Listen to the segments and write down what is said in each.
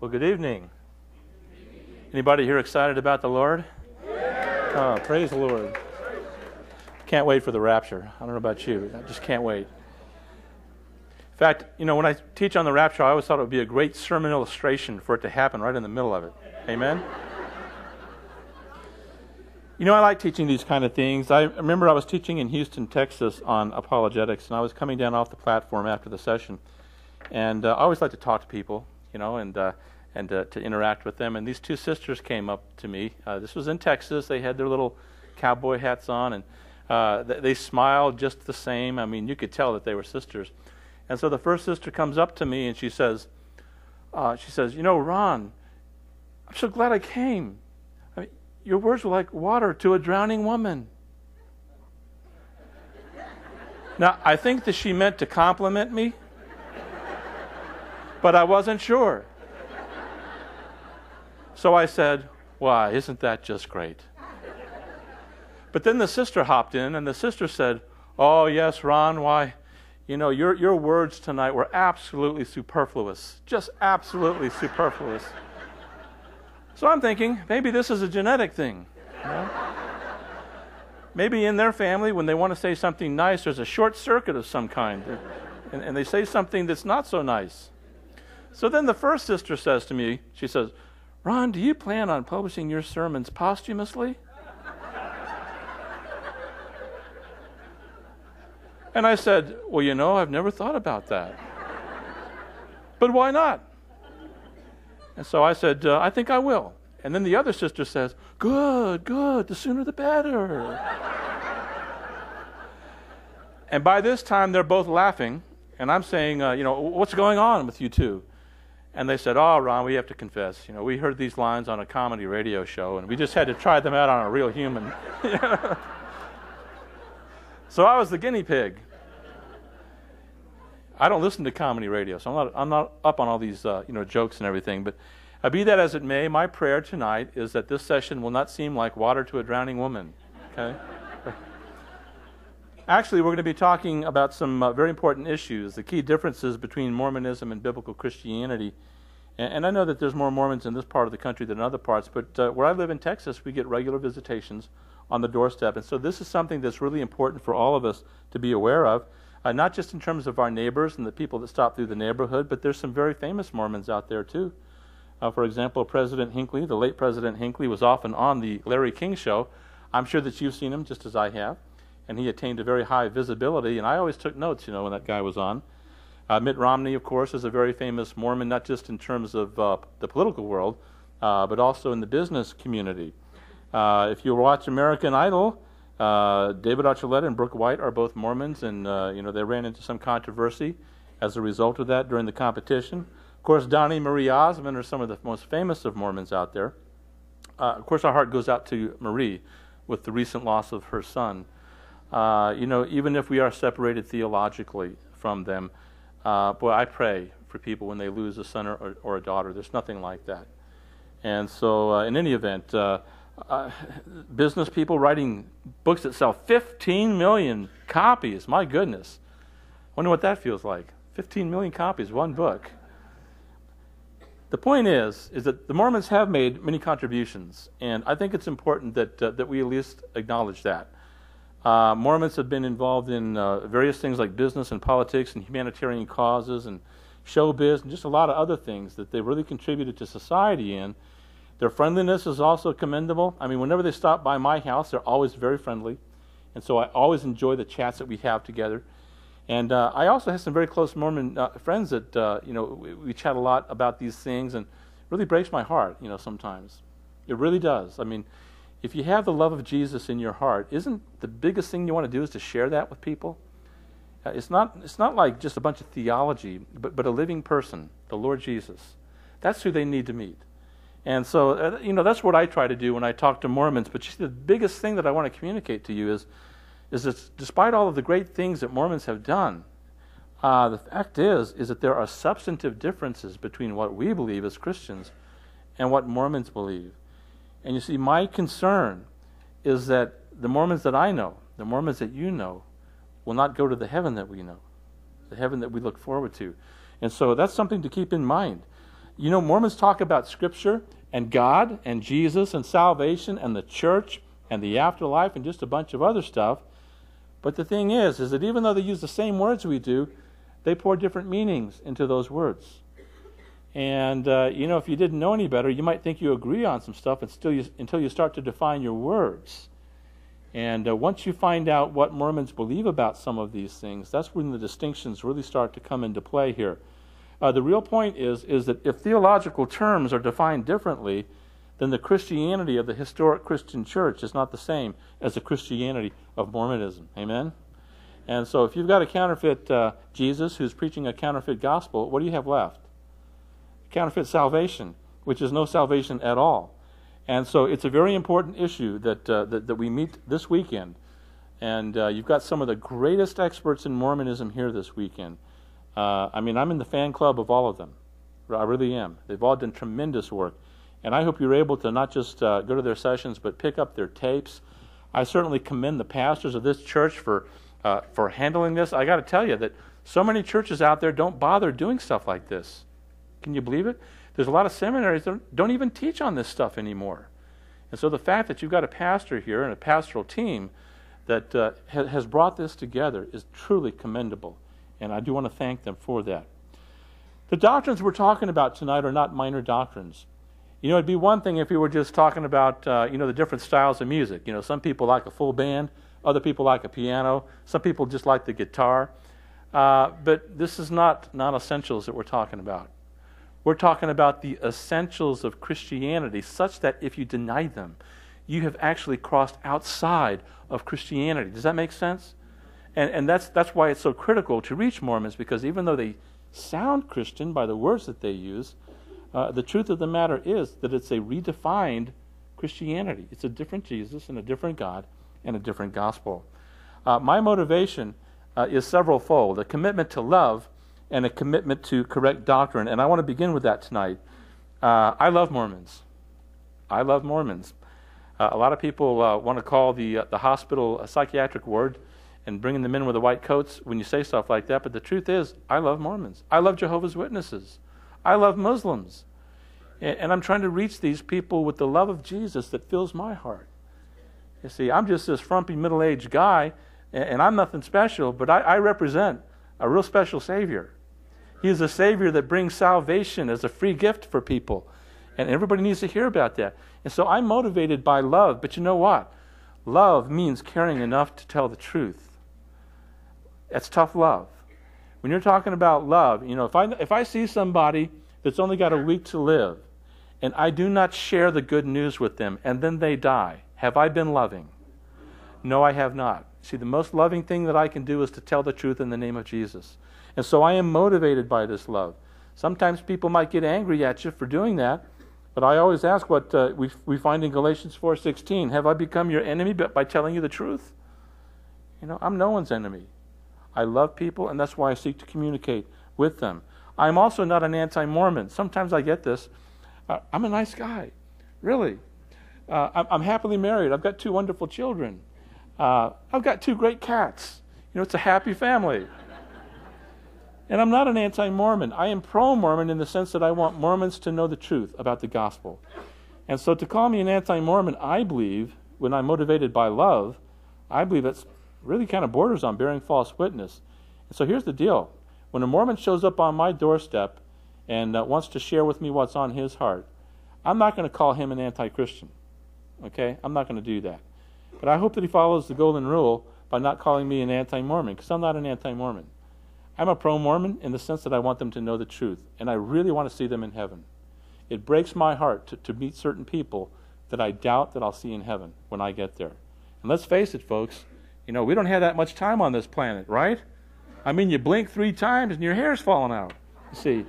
Well, good evening. Anybody here excited about the Lord? Yeah. Oh, praise the Lord. Can't wait for the rapture. I don't know about you. I just can't wait. In fact, you know, when I teach on the rapture, I always thought it would be a great sermon illustration for it to happen right in the middle of it. Amen? You know, I like teaching these kind of things. I remember I was teaching in Houston, Texas on apologetics, and I was coming down off the platform after the session. And I always like to talk to people, you know, and to interact with them. And these two sisters came up to me. This was in Texas. They had their little cowboy hats on, and they smiled just the same. I mean, you could tell that they were sisters. And so the first sister comes up to me, and she says, you know, Ron, I'm so glad I came. Your words were like water to a drowning woman. Now, I think that she meant to compliment me, but I wasn't sure. So I said, why, isn't that just great? But then the sister hopped in, and the sister said, oh, yes, Ron, why, you know, your words tonight were absolutely superfluous, just absolutely superfluous. So I'm thinking, maybe this is a genetic thing. You know? Maybe in their family, when they want to say something nice, there's a short circuit of some kind, and they say something that's not so nice. So then the first sister says to me, she says, Ron, do you plan on publishing your sermons posthumously? And I said, well, you know, I've never thought about that. But why not? And so I said, I think I will. And then the other sister says, good, good, the sooner the better. And by this time, they're both laughing. And I'm saying, you know, what's going on with you two? And they said, oh, Ron, we have to confess. You know, we heard these lines on a comedy radio show, and we just had to try them out on a real human. So I was the guinea pig. I don't listen to comedy radio, so I'm not up on all these you know, jokes and everything. But be that as it may, my prayer tonight is that this session will not seem like water to a drowning woman. Okay. Actually, we're going to be talking about some very important issues, the key differences between Mormonism and biblical Christianity. And I know that there's more Mormons in this part of the country than other parts, but where I live in Texas, we get regular visitations on the doorstep. And so this is something that's really important for all of us to be aware of. Not just in terms of our neighbors and the people that stop through the neighborhood, but there's some very famous Mormons out there, too. For example, President Hinckley, the late President Hinckley, was often on the Larry King Show. I'm sure that you've seen him, just as I have. And he attained a very high visibility, and I always took notes, you know, when that guy was on. Mitt Romney, of course, is a very famous Mormon, not just in terms of the political world, but also in the business community. If you watch American Idol, David Archuleta and Brooke White are both Mormons, and you know, they ran into some controversy as a result of that during the competition. Of course, Donnie Marie Osmond are some of the most famous of Mormons out there. Of course, our heart goes out to Marie with the recent loss of her son. You know, even if we are separated theologically from them, boy, I pray for people when they lose a son or a daughter. There's nothing like that. And so, in any event, business people writing books that sell 15 million copies. My goodness. I wonder what that feels like. 15 million copies, one book. The point is that the Mormons have made many contributions, and I think it's important that, that we at least acknowledge that. Mormons have been involved in various things like business and politics and humanitarian causes and showbiz and just a lot of other things that they really contributed to society in. Their friendliness is also commendable. I mean, whenever they stop by my house, they're always very friendly. And so I always enjoy the chats that we have together. And I also have some very close Mormon friends that, you know, we chat a lot about these things, and it really breaks my heart, you know, sometimes. It really does. I mean, if you have the love of Jesus in your heart, isn't the biggest thing you want to do is to share that with people? It's not like just a bunch of theology, but a living person, the Lord Jesus. That's who they need to meet. And so, you know, that's what I try to do when I talk to Mormons. But you see, the biggest thing that I want to communicate to you is that despite all of the great things that Mormons have done, the fact is that there are substantive differences between what we believe as Christians and what Mormons believe. And you see, my concern is that the Mormons that I know, the Mormons that you know, will not go to the heaven that we know, the heaven that we look forward to. And so that's something to keep in mind. You know, Mormons talk about Scripture and God and Jesus and salvation and the church and the afterlife and just a bunch of other stuff. But the thing is that even though they use the same words we do, they pour different meanings into those words. And, you know, if you didn't know any better, you might think you agree on some stuff until you start to define your words. And once you find out what Mormons believe about some of these things, that's when the distinctions really start to come into play here. The real point is that if theological terms are defined differently, then the Christianity of the historic Christian church is not the same as the Christianity of Mormonism. Amen? And so if you've got a counterfeit Jesus who's preaching a counterfeit gospel, what do you have left? Counterfeit salvation, which is no salvation at all. And so it's a very important issue that we meet this weekend. And you've got some of the greatest experts in Mormonism here this weekend. I mean, I'm in the fan club of all of them. I really am. They've all done tremendous work. And I hope you're able to not just go to their sessions, but pick up their tapes. I certainly commend the pastors of this church for handling this. I got to tell you that so many churches out there don't bother doing stuff like this. Can you believe it? There's a lot of seminaries that don't even teach on this stuff anymore. And so the fact that you've got a pastor here and a pastoral team that has brought this together is truly commendable. And I do want to thank them for that. The doctrines we're talking about tonight are not minor doctrines. You know, it'd be one thing if we were just talking about, you know, the different styles of music. You know, some people like a full band. Other people like a piano. Some people just like the guitar. But this is not non-essentials that we're talking about. We're talking about the essentials of Christianity, such that if you deny them, you have actually crossed outside of Christianity. Does that make sense? And that's why it's so critical to reach Mormons, because even though they sound Christian by the words that they use, the truth of the matter is that it's a redefined Christianity. It's a different Jesus and a different God and a different gospel. My motivation is several-fold: a commitment to love and a commitment to correct doctrine. And I want to begin with that tonight. I love Mormons. I love Mormons. A lot of people want to call the hospital a psychiatric ward and bringing them in with the white coats when you say stuff like that. But the truth is, I love Mormons. I love Jehovah's Witnesses. I love Muslims. And I'm trying to reach these people with the love of Jesus that fills my heart. You see, I'm just this frumpy middle-aged guy, and I'm nothing special, but I represent a real special Savior. He is a Savior that brings salvation as a free gift for people. And everybody needs to hear about that. And so I'm motivated by love. But you know what? Love means caring enough to tell the truth. That's tough love. When you're talking about love, you know, if I see somebody that's only got a week to live, and I do not share the good news with them, and then they die, have I been loving? No, I have not. See, the most loving thing that I can do is to tell the truth in the name of Jesus. And so I am motivated by this love. Sometimes people might get angry at you for doing that, but I always ask what we find in Galatians 4:16. Have I become your enemy by telling you the truth? You know, I'm no one's enemy. I love people, and that's why I seek to communicate with them. I'm also not an anti-Mormon. Sometimes I get this. I'm a nice guy, really. I'm happily married. I've got two wonderful children. I've got two great cats. You know, it's a happy family. And I'm not an anti-Mormon. I am pro-Mormon in the sense that I want Mormons to know the truth about the gospel. And so to call me an anti-Mormon, I believe, when I'm motivated by love, I believe that's really kind of borders on bearing false witness. And so here's the deal. When a Mormon shows up on my doorstep and wants to share with me what's on his heart, I'm not going to call him an anti-Christian. Okay? I'm not going to do that. But I hope that he follows the golden rule by not calling me an anti-Mormon, because I'm not an anti-Mormon. I'm a pro-Mormon in the sense that I want them to know the truth, and I really want to see them in heaven. It breaks my heart to meet certain people that I doubt that I'll see in heaven when I get there. And let's face it, folks, you know, we don't have that much time on this planet, right? I mean, you blink 3 times and your hair's falling out. You see,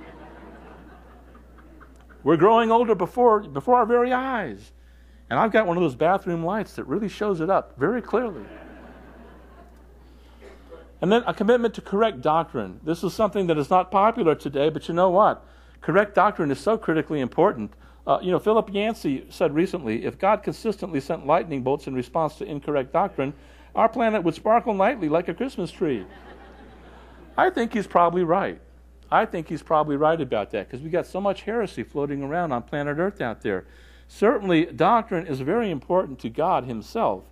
we're growing older before our very eyes. And I've got one of those bathroom lights that really shows it up very clearly. And then a commitment to correct doctrine. This is something that is not popular today, but you know what? Correct doctrine is so critically important. You know, Philip Yancey said recently, if God consistently sent lightning bolts in response to incorrect doctrine, our planet would sparkle nightly like a Christmas tree. I think he's probably right. I think he's probably right about that, because we got so much heresy floating around on planet Earth out there. Certainly, doctrine is very important to God himself.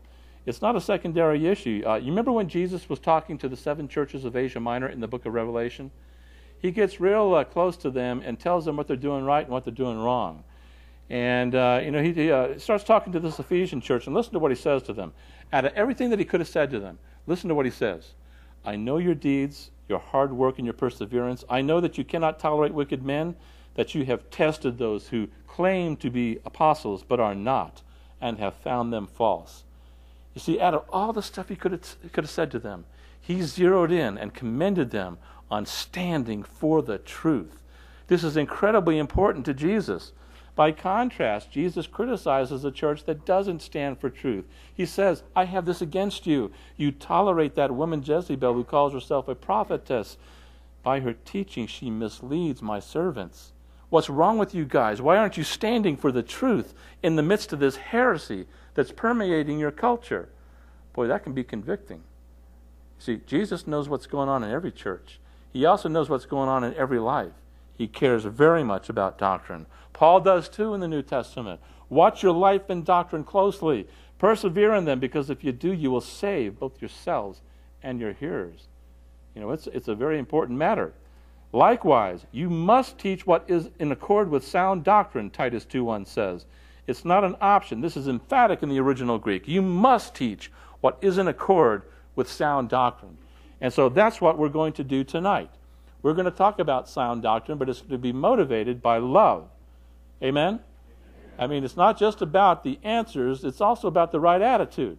It's not a secondary issue. You remember when Jesus was talking to the 7 churches of Asia Minor in the book of Revelation? He gets real close to them and tells them what they're doing right and what they're doing wrong. And he starts talking to this Ephesian church, and listen to what he says to them. Out of everything that he could have said to them, listen to what he says. I know your deeds, your hard work, and your perseverance. I know that you cannot tolerate wicked men, that you have tested those who claim to be apostles but are not, and have found them false. You see, out of all the stuff he could have said to them, he zeroed in and commended them on standing for the truth. This is incredibly important to Jesus. By contrast, Jesus criticizes a church that doesn't stand for truth. He says, I have this against you. You tolerate that woman Jezebel, who calls herself a prophetess. By her teaching, she misleads my servants. What's wrong with you guys? Why aren't you standing for the truth in the midst of this heresy that's permeating your culture? Boy, that can be convicting. See, Jesus knows what's going on in every church. He also knows what's going on in every life. He cares very much about doctrine. Paul does too in the New Testament. Watch your life and doctrine closely. Persevere in them, because if you do, you will save both yourselves and your hearers. You know, it's a very important matter. Likewise, you must teach what is in accord with sound doctrine, Titus 2:1 says. It's not an option. This is emphatic in the original Greek. You must teach what is in accord with sound doctrine. And so that's what we're going to do tonight. We're going to talk about sound doctrine, but it's going to be motivated by love. Amen? I mean, it's not just about the answers, it's also about the right attitude.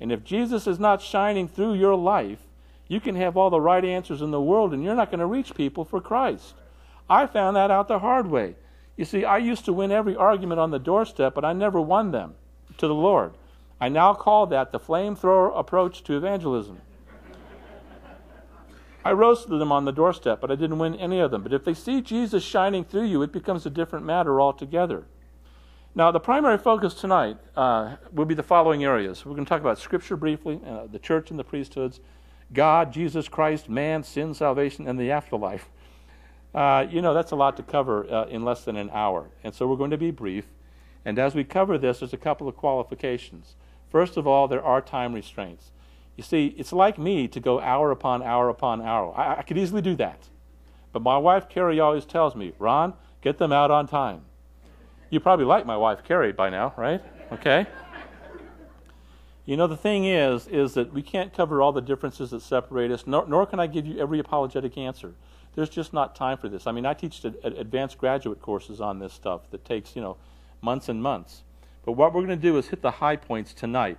And if Jesus is not shining through your life, you can have all the right answers in the world, and you're not going to reach people for Christ. I found that out the hard way. You see, I used to win every argument on the doorstep, but I never won them to the Lord. I now call that the flamethrower approach to evangelism. I roasted them on the doorstep, but I didn't win any of them. But if they see Jesus shining through you, it becomes a different matter altogether. Now, the primary focus tonight will be the following areas. We're going to talk about Scripture briefly, the church and the priesthoods, God, Jesus Christ, man, sin, salvation, and the afterlife. You know, that's a lot to cover in less than an hour. And so we're going to be brief. And as we cover this, there's a couple of qualifications. First of all, there are time restraints. You see, it's like me to go hour upon hour upon hour. I could easily do that. But my wife, Carrie, always tells me, Ron, get them out on time. You probably like my wife, Carrie, by now, right? Okay. You know, the thing is that we can't cover all the differences that separate us, nor can I give you every apologetic answer. There's just not time for this. I mean, I teach advanced graduate courses on this stuff that takes, you know, months and months. But what we're going to do is hit the high points tonight.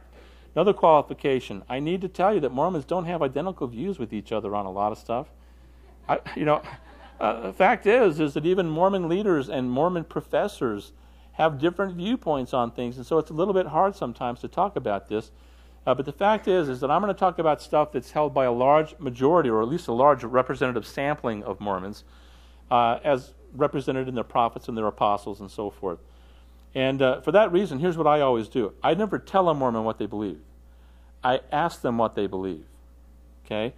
Another qualification, I need to tell you that Mormons don't have identical views with each other on a lot of stuff. The fact is that even Mormon leaders and Mormon professors have different viewpoints on things, and so it's a little bit hard sometimes to talk about this. But the fact is that I'm going to talk about stuff that's held by a large majority, or at least a large representative sampling of Mormons, as represented in their prophets and their apostles and so forth. And for that reason, here's what I always do. I never tell a Mormon what they believe. I ask them what they believe. Okay?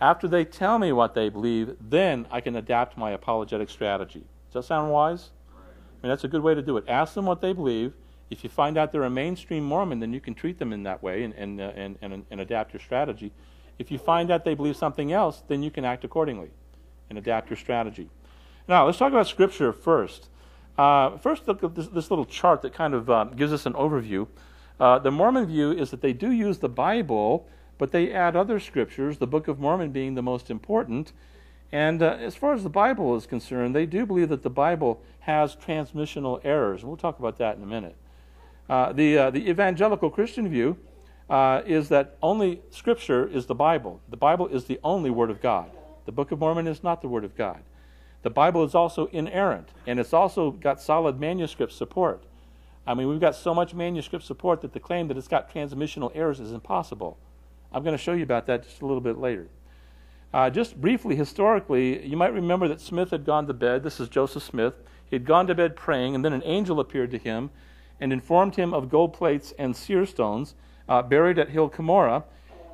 After they tell me what they believe, then I can adapt my apologetic strategy. Does that sound wise? I mean, that's a good way to do it. Ask them what they believe. If you find out they're a mainstream Mormon, then you can treat them in that way and adapt your strategy. If you find out they believe something else, then you can act accordingly and adapt your strategy. Now, let's talk about Scripture first. First, look at this little chart that kind of gives us an overview. The Mormon view is that they do use the Bible, but they add other Scriptures, the Book of Mormon being the most important. And as far as the Bible is concerned, they do believe that the Bible has transmissional errors. And we'll talk about that in a minute. The evangelical Christian view is that only Scripture is the Bible. The Bible is the only Word of God. The Book of Mormon is not the Word of God. The Bible is also inerrant, and it's also got solid manuscript support. I mean, we've got so much manuscript support that the claim that it's got transmissional errors is impossible. I'm going to show you about that just a little bit later. Just briefly, historically, you might remember that Smith had gone to bed. This is Joseph Smith. He had gone to bed praying, and then an angel appeared to him and informed him of gold plates and seer stones buried at Hill Cumorah.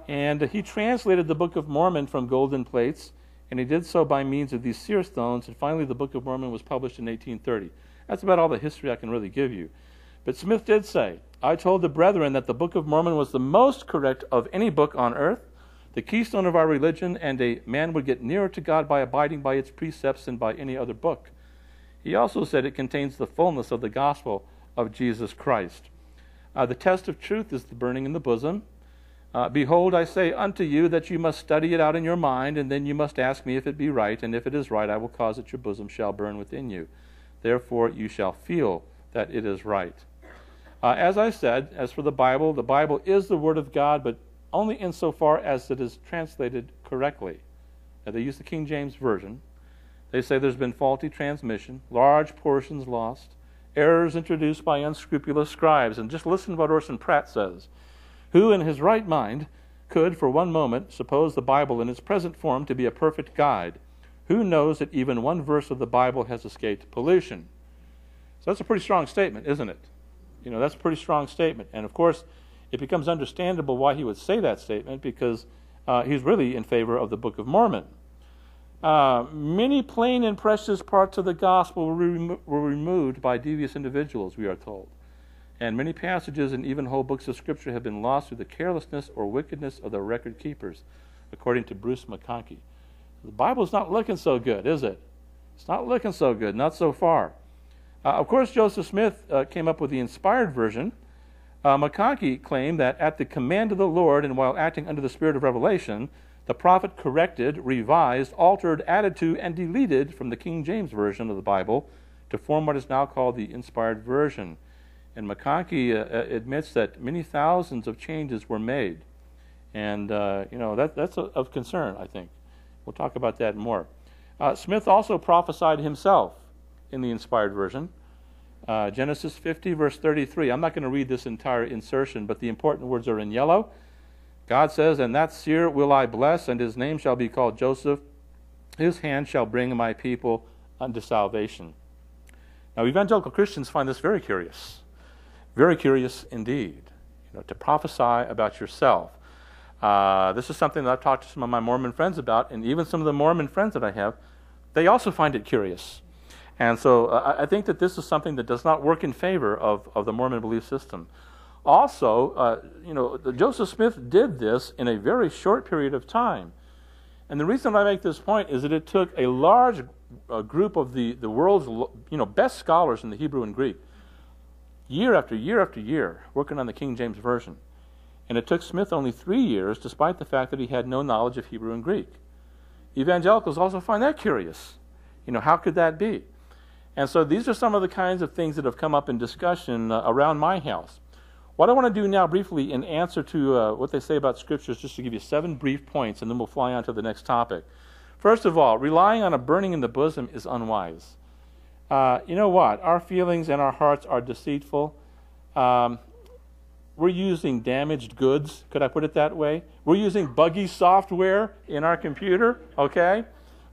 And he translated the Book of Mormon from golden plates and he did so by means of these seer stones, and finally the Book of Mormon was published in 1830. That's about all the history I can really give you. But Smith did say, "I told the brethren that the Book of Mormon was the most correct of any book on earth, the keystone of our religion, and a man would get nearer to God by abiding by its precepts than by any other book." He also said it contains the fullness of the gospel of Jesus Christ. The test of truth is the burning in the bosom. Behold, I say unto you that you must study it out in your mind, and then you must ask me if it be right, and if it is right, I will cause that your bosom shall burn within you. Therefore you shall feel that it is right. As I said, as for the Bible is the Word of God, but only insofar as it is translated correctly. Now, they use the King James Version. They say there's been faulty transmission, large portions lost, errors introduced by unscrupulous scribes. And just listen to what Orson Pratt says. Who in his right mind could for one moment suppose the Bible in its present form to be a perfect guide? Who knows that even one verse of the Bible has escaped pollution? So that's a pretty strong statement, isn't it? You know, that's a pretty strong statement. And of course, it becomes understandable why he would say that statement, because he's really in favor of the Book of Mormon. Many plain and precious parts of the gospel were removed by devious individuals, we are told. And many passages and even whole books of Scripture have been lost through the carelessness or wickedness of the record keepers, according to Bruce McConkie. The Bible's not looking so good, is it? It's not looking so good, not so far. Of course, Joseph Smith came up with the Inspired Version. McConkie claimed that at the command of the Lord and while acting under the spirit of revelation, the prophet corrected, revised, altered, added to, and deleted from the King James Version of the Bible to form what is now called the Inspired Version. And McConkie admits that many thousands of changes were made. And, you know, that's of concern, I think. We'll talk about that more. Smith also prophesied himself in the Inspired Version. Genesis 50, verse 33. I'm not going to read this entire insertion, but the important words are in yellow. God says, "And that seer will I bless, and his name shall be called Joseph. His hand shall bring my people unto salvation." Now, evangelical Christians find this very curious indeed, you know, to prophesy about yourself. This is something that I've talked to some of my Mormon friends about, and even some of the Mormon friends that I have, they also find it curious. And so I think that this is something that does not work in favor of the Mormon belief system. Also, you know, Joseph Smith did this in a very short period of time. And the reason I make this point is that it took a large group of the world's, you know, best scholars in the Hebrew and Greek, year after year after year, working on the King James Version. And it took Smith only 3 years, despite the fact that he had no knowledge of Hebrew and Greek. Evangelicals also find that curious. You know, how could that be? And so these are some of the kinds of things that have come up in discussion around my house. What I want to do now briefly in answer to what they say about Scripture is just to give you 7 brief points, and then we'll fly on to the next topic. First of all, relying on a burning in the bosom is unwise. You know what? Our feelings and our hearts are deceitful. We're using damaged goods. Could I put it that way? We're using buggy software in our computer, okay?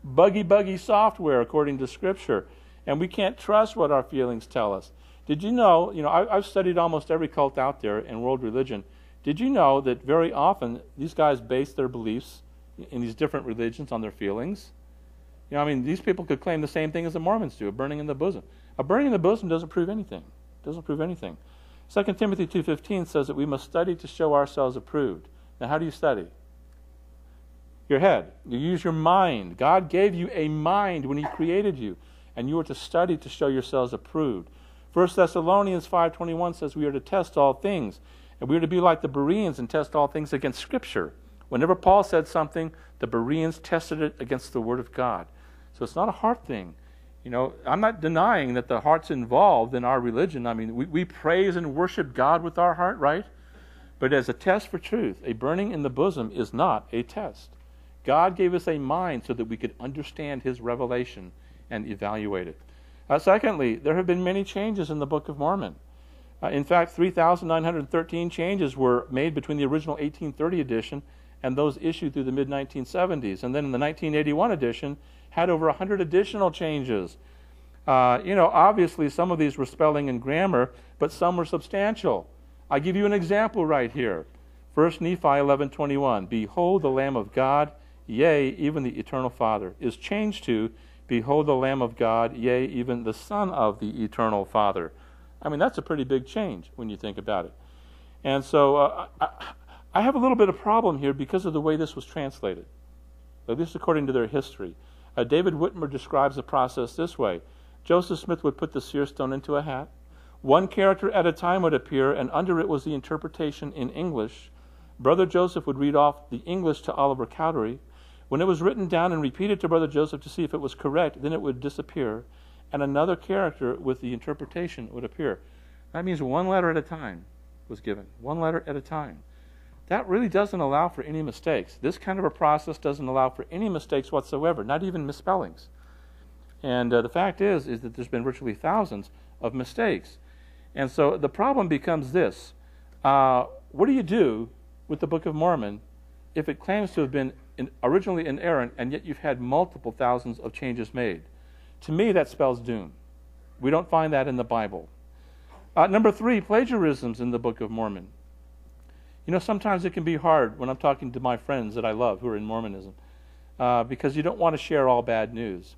Buggy software, according to Scripture. And we can't trust what our feelings tell us. Did you know, I've studied almost every cult out there in world religion. Did you know that very often these guys base their beliefs in these different religions on their feelings? You know, I mean, these people could claim the same thing as the Mormons do, a burning in the bosom. A burning in the bosom doesn't prove anything. It doesn't prove anything. 2 Timothy 2:15 says that we must study to show ourselves approved. Now, how do you study? Your head. You use your mind. God gave you a mind when He created you, and you are to study to show yourselves approved. 1 Thessalonians 5:21 says we are to test all things, and we are to be like the Bereans and test all things against Scripture. Whenever Paul said something, the Bereans tested it against the Word of God. So it's not a heart thing. You know, I'm not denying that the heart's involved in our religion. I mean, we praise and worship God with our heart, right? But as a test for truth, a burning in the bosom is not a test. God gave us a mind so that we could understand His revelation and evaluate it. Secondly, there have been many changes in the Book of Mormon. In fact, 3,913 changes were made between the original 1830 edition and those issued through the mid-1970s. And then in the 1981 edition, had over 100 additional changes. You know, obviously some of these were spelling and grammar, but some were substantial. I give you an example right here. 1 Nephi 11:21, "Behold the Lamb of God, yea, even the eternal Father, is changed to, behold the Lamb of God, yea, even the Son of the eternal Father. I mean, that's a pretty big change when you think about it. And so I have a little bit of problem here because of the way this was translated, at least according to their history. David Whitmer describes the process this way. Joseph Smith would put the seer stone into a hat. One character at a time would appear, and under it was the interpretation in English. Brother Joseph would read off the English to Oliver Cowdery. When it was written down and repeated to Brother Joseph to see if it was correct, then it would disappear, and another character with the interpretation would appear. That means one letter at a time was given, one letter at a time. That really doesn't allow for any mistakes. This kind of a process doesn't allow for any mistakes whatsoever, not even misspellings. And the fact is that there's been virtually thousands of mistakes. And so the problem becomes this. What do you do with the Book of Mormon if it claims to have been originally inerrant, and yet you've had multiple thousands of changes made? To me, that spells doom. We don't find that in the Bible. Number three, plagiarisms in the Book of Mormon. You know, sometimes it can be hard when I'm talking to my friends that I love who are in Mormonism because you don't want to share all bad news.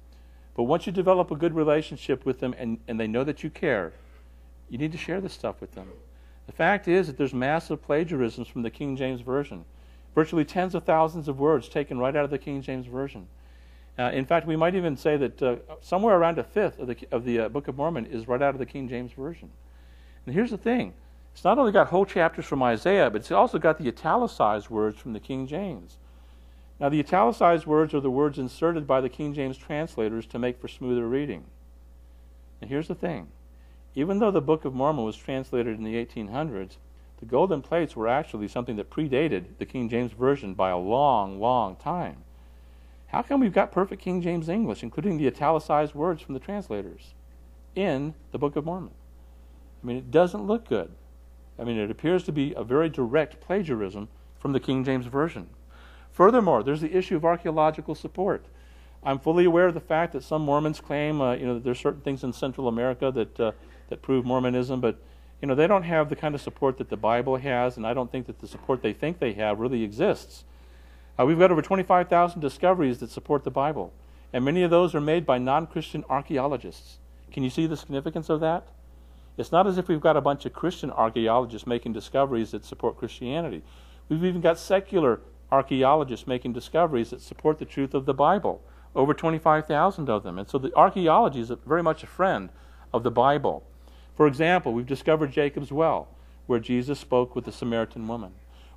But once you develop a good relationship with them and they know that you care, you need to share this stuff with them. The fact is that there's massive plagiarisms from the King James Version, virtually tens of thousands of words taken right out of the King James Version. In fact, we might even say that somewhere around a fifth of the Book of Mormon is right out of the King James Version. And here's the thing. It's not only got whole chapters from Isaiah, but it's also got the italicized words from the King James. Now, the italicized words are the words inserted by the King James translators to make for smoother reading. And here's the thing. Even though the Book of Mormon was translated in the 1800s, the golden plates were actually something that predated the King James Version by a long, long time. How come we've got perfect King James English, including the italicized words from the translators, in the Book of Mormon? I mean, it doesn't look good. I mean, it appears to be a very direct plagiarism from the King James Version. Furthermore, there's the issue of archaeological support. I'm fully aware of the fact that some Mormons claim, that there's certain things in Central America that prove Mormonism, but they don't have the kind of support that the Bible has, and I don't think that the support they think they have really exists. We've got over 25,000 discoveries that support the Bible, and many of those are made by non-Christian archaeologists. Can you see the significance of that? It's not as if we've got a bunch of Christian archaeologists making discoveries that support Christianity. We've even got secular archaeologists making discoveries that support the truth of the Bible, over 25,000 of them. And so the archaeology is very much a friend of the Bible. For example, we've discovered Jacob's well, where Jesus spoke with the Samaritan woman.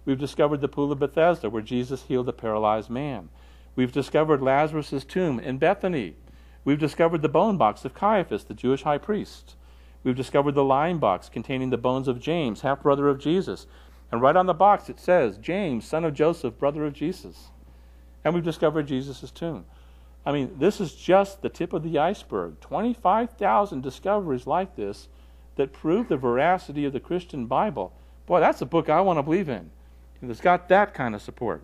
We've discovered the Pool of Bethesda, where Jesus healed a paralyzed man. We've discovered Lazarus' tomb in Bethany. We've discovered the bone box of Caiaphas, the Jewish high priest. We've discovered the lime box containing the bones of James, half-brother of Jesus. And right on the box it says, James, son of Joseph, brother of Jesus. And we've discovered Jesus' tomb. I mean, this is just the tip of the iceberg. 25,000 discoveries like this that prove the veracity of the Christian Bible. Boy, that's a book I want to believe in. It's got that kind of support.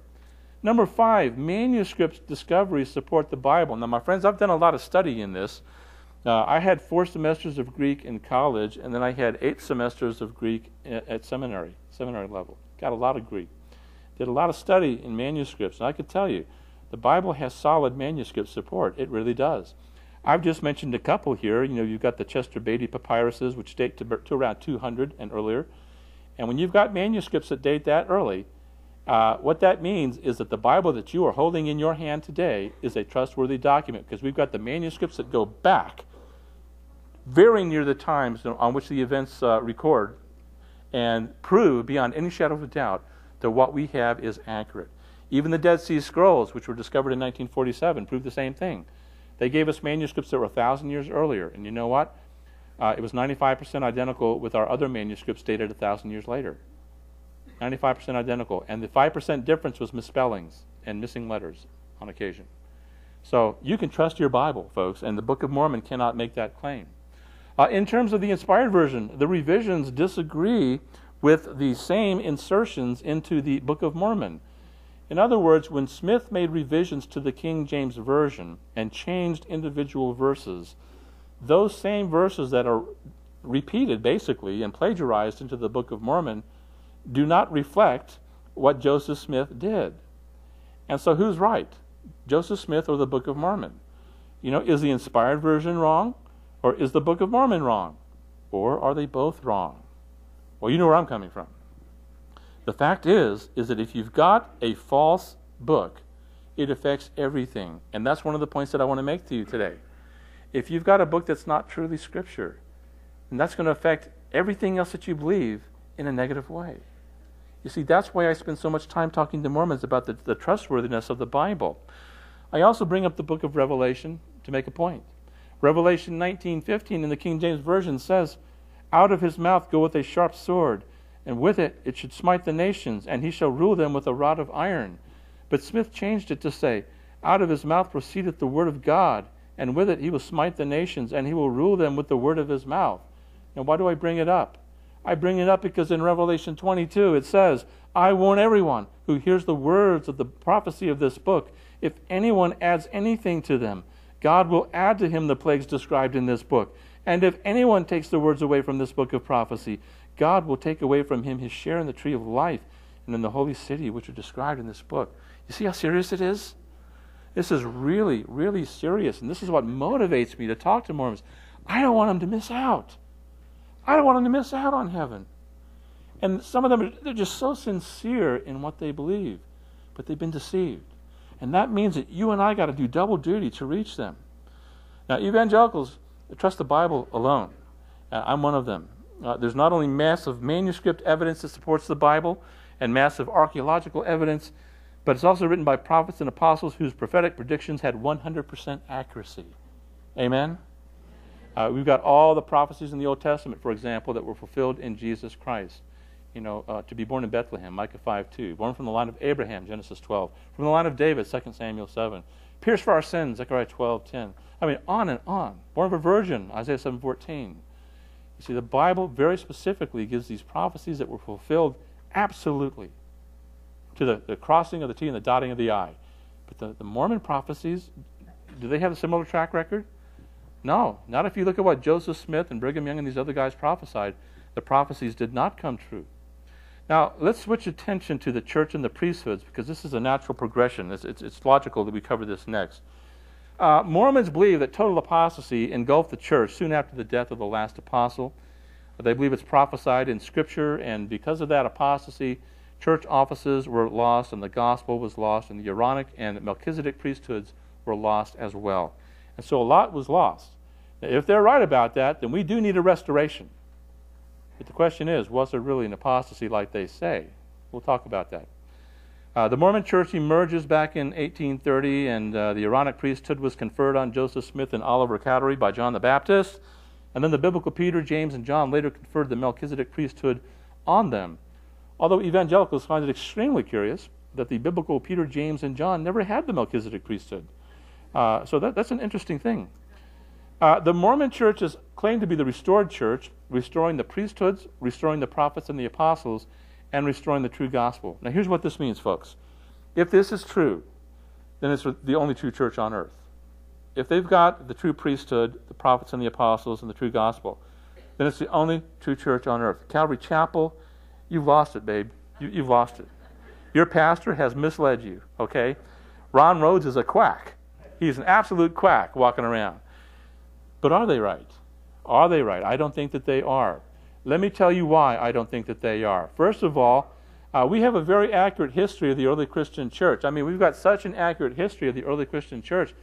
Number five, manuscript discoveries support the Bible. Now, my friends, I've done a lot of study in this. I had 4 semesters of Greek in college, and then I had 8 semesters of Greek at seminary level. Got a lot of Greek. Did a lot of study in manuscripts, and I could tell you, the Bible has solid manuscript support. It really does. I've just mentioned a couple here. You know, you've got the Chester Beatty papyruses, which date to around 200 and earlier. And when you've got manuscripts that date that early, what that means is that the Bible that you are holding in your hand today is a trustworthy document, because we've got the manuscripts that go back very near the times on which the events record and prove beyond any shadow of a doubt that what we have is accurate. Even the Dead Sea Scrolls, which were discovered in 1947, prove the same thing. They gave us manuscripts that were 1,000 years earlier, and you know what? It was 95% identical with our other manuscripts dated 1,000 years later. 95% identical, and the 5% difference was misspellings and missing letters on occasion. So you can trust your Bible, folks, and the Book of Mormon cannot make that claim. In terms of the Inspired Version, the revisions disagree with the same insertions into the Book of Mormon. In other words, when Smith made revisions to the King James Version and changed individual verses, those same verses that are repeated, basically, and plagiarized into the Book of Mormon do not reflect what Joseph Smith did. And so who's right? Joseph Smith or the Book of Mormon? You know, is the Inspired Version wrong? Or is the Book of Mormon wrong? Or are they both wrong? Well, you know where I'm coming from. The fact is that if you've got a false book, it affects everything. And that's one of the points that I want to make to you today. If you've got a book that's not truly Scripture, and that's going to affect everything else that you believe in a negative way. You see, that's why I spend so much time talking to Mormons about the trustworthiness of the Bible. I also bring up the book of Revelation to make a point. Revelation 19:15 in the King James Version says, "Out of his mouth goeth a sharp sword, and with it it should smite the nations, and he shall rule them with a rod of iron." But Smith changed it to say, "Out of his mouth proceedeth the word of God, and with it he will smite the nations, and he will rule them with the word of his mouth." Now, why do I bring it up? I bring it up because in Revelation 22 it says, "I warn everyone who hears the words of the prophecy of this book, if anyone adds anything to them, God will add to him the plagues described in this book. And if anyone takes the words away from this book of prophecy, God will take away from him his share in the tree of life and in the holy city which are described in this book." You see how serious it is? This is really, really serious. And this is what motivates me to talk to Mormons. I don't want them to miss out. I don't want them to miss out on heaven. And some of them, they're just so sincere in what they believe, but they've been deceived. And that means that you and I got to do double duty to reach them. Now, evangelicals trust the Bible alone. I'm one of them. There's not only massive manuscript evidence that supports the Bible and massive archaeological evidence, but it's also written by prophets and apostles whose prophetic predictions had 100% accuracy. Amen? We've got all the prophecies in the Old Testament, for example, that were fulfilled in Jesus Christ. You know, to be born in Bethlehem, Micah 5:2. Born from the line of Abraham, Genesis 12. From the line of David, 2 Samuel 7. Pierced for our sins, Zechariah 12:10. I mean, on and on. Born of a virgin, Isaiah 7:14. You see, the Bible very specifically gives these prophecies that were fulfilled absolutely to the crossing of the T and the dotting of the I. But the Mormon prophecies, do they have a similar track record? No, not if you look at what Joseph Smith and Brigham Young and these other guys prophesied. The prophecies did not come true. Now, let's switch attention to the church and the priesthoods, because this is a natural progression. It's logical that we cover this next. Mormons believe that total apostasy engulfed the church soon after the death of the last apostle. They believe it's prophesied in Scripture, and because of that apostasy, church offices were lost, and the gospel was lost, and the Aaronic and Melchizedek priesthoods were lost as well. And so a lot was lost. Now, if they're right about that, then we do need a restoration. But the question is, was there really an apostasy like they say? We'll talk about that. The Mormon church emerges back in 1830, and the Aaronic priesthood was conferred on Joseph Smith and Oliver Cowdery by John the Baptist. And then the biblical Peter, James, and John later conferred the Melchizedek priesthood on them. Although evangelicals find it extremely curious that the biblical Peter, James, and John never had the Melchizedek priesthood. So that's an interesting thing. The Mormon church is claimed to be the restored church, restoring the priesthoods, restoring the prophets and the apostles, and restoring the true gospel. Now, here's what this means, folks. If this is true, then it's the only true church on earth. If they've got the true priesthood, the prophets and the apostles, and the true gospel, then it's the only true church on earth. Calvary Chapel, you've lost it, babe. You've lost it. Your pastor has misled you, okay? Ron Rhodes is a quack. He's an absolute quack walking around. But are they right? Are they right? I don't think that they are. Let me tell you why I don't think that they are. First of all, we have a very accurate history of the early Christian church. I mean, we've got such an accurate history of the early Christian church.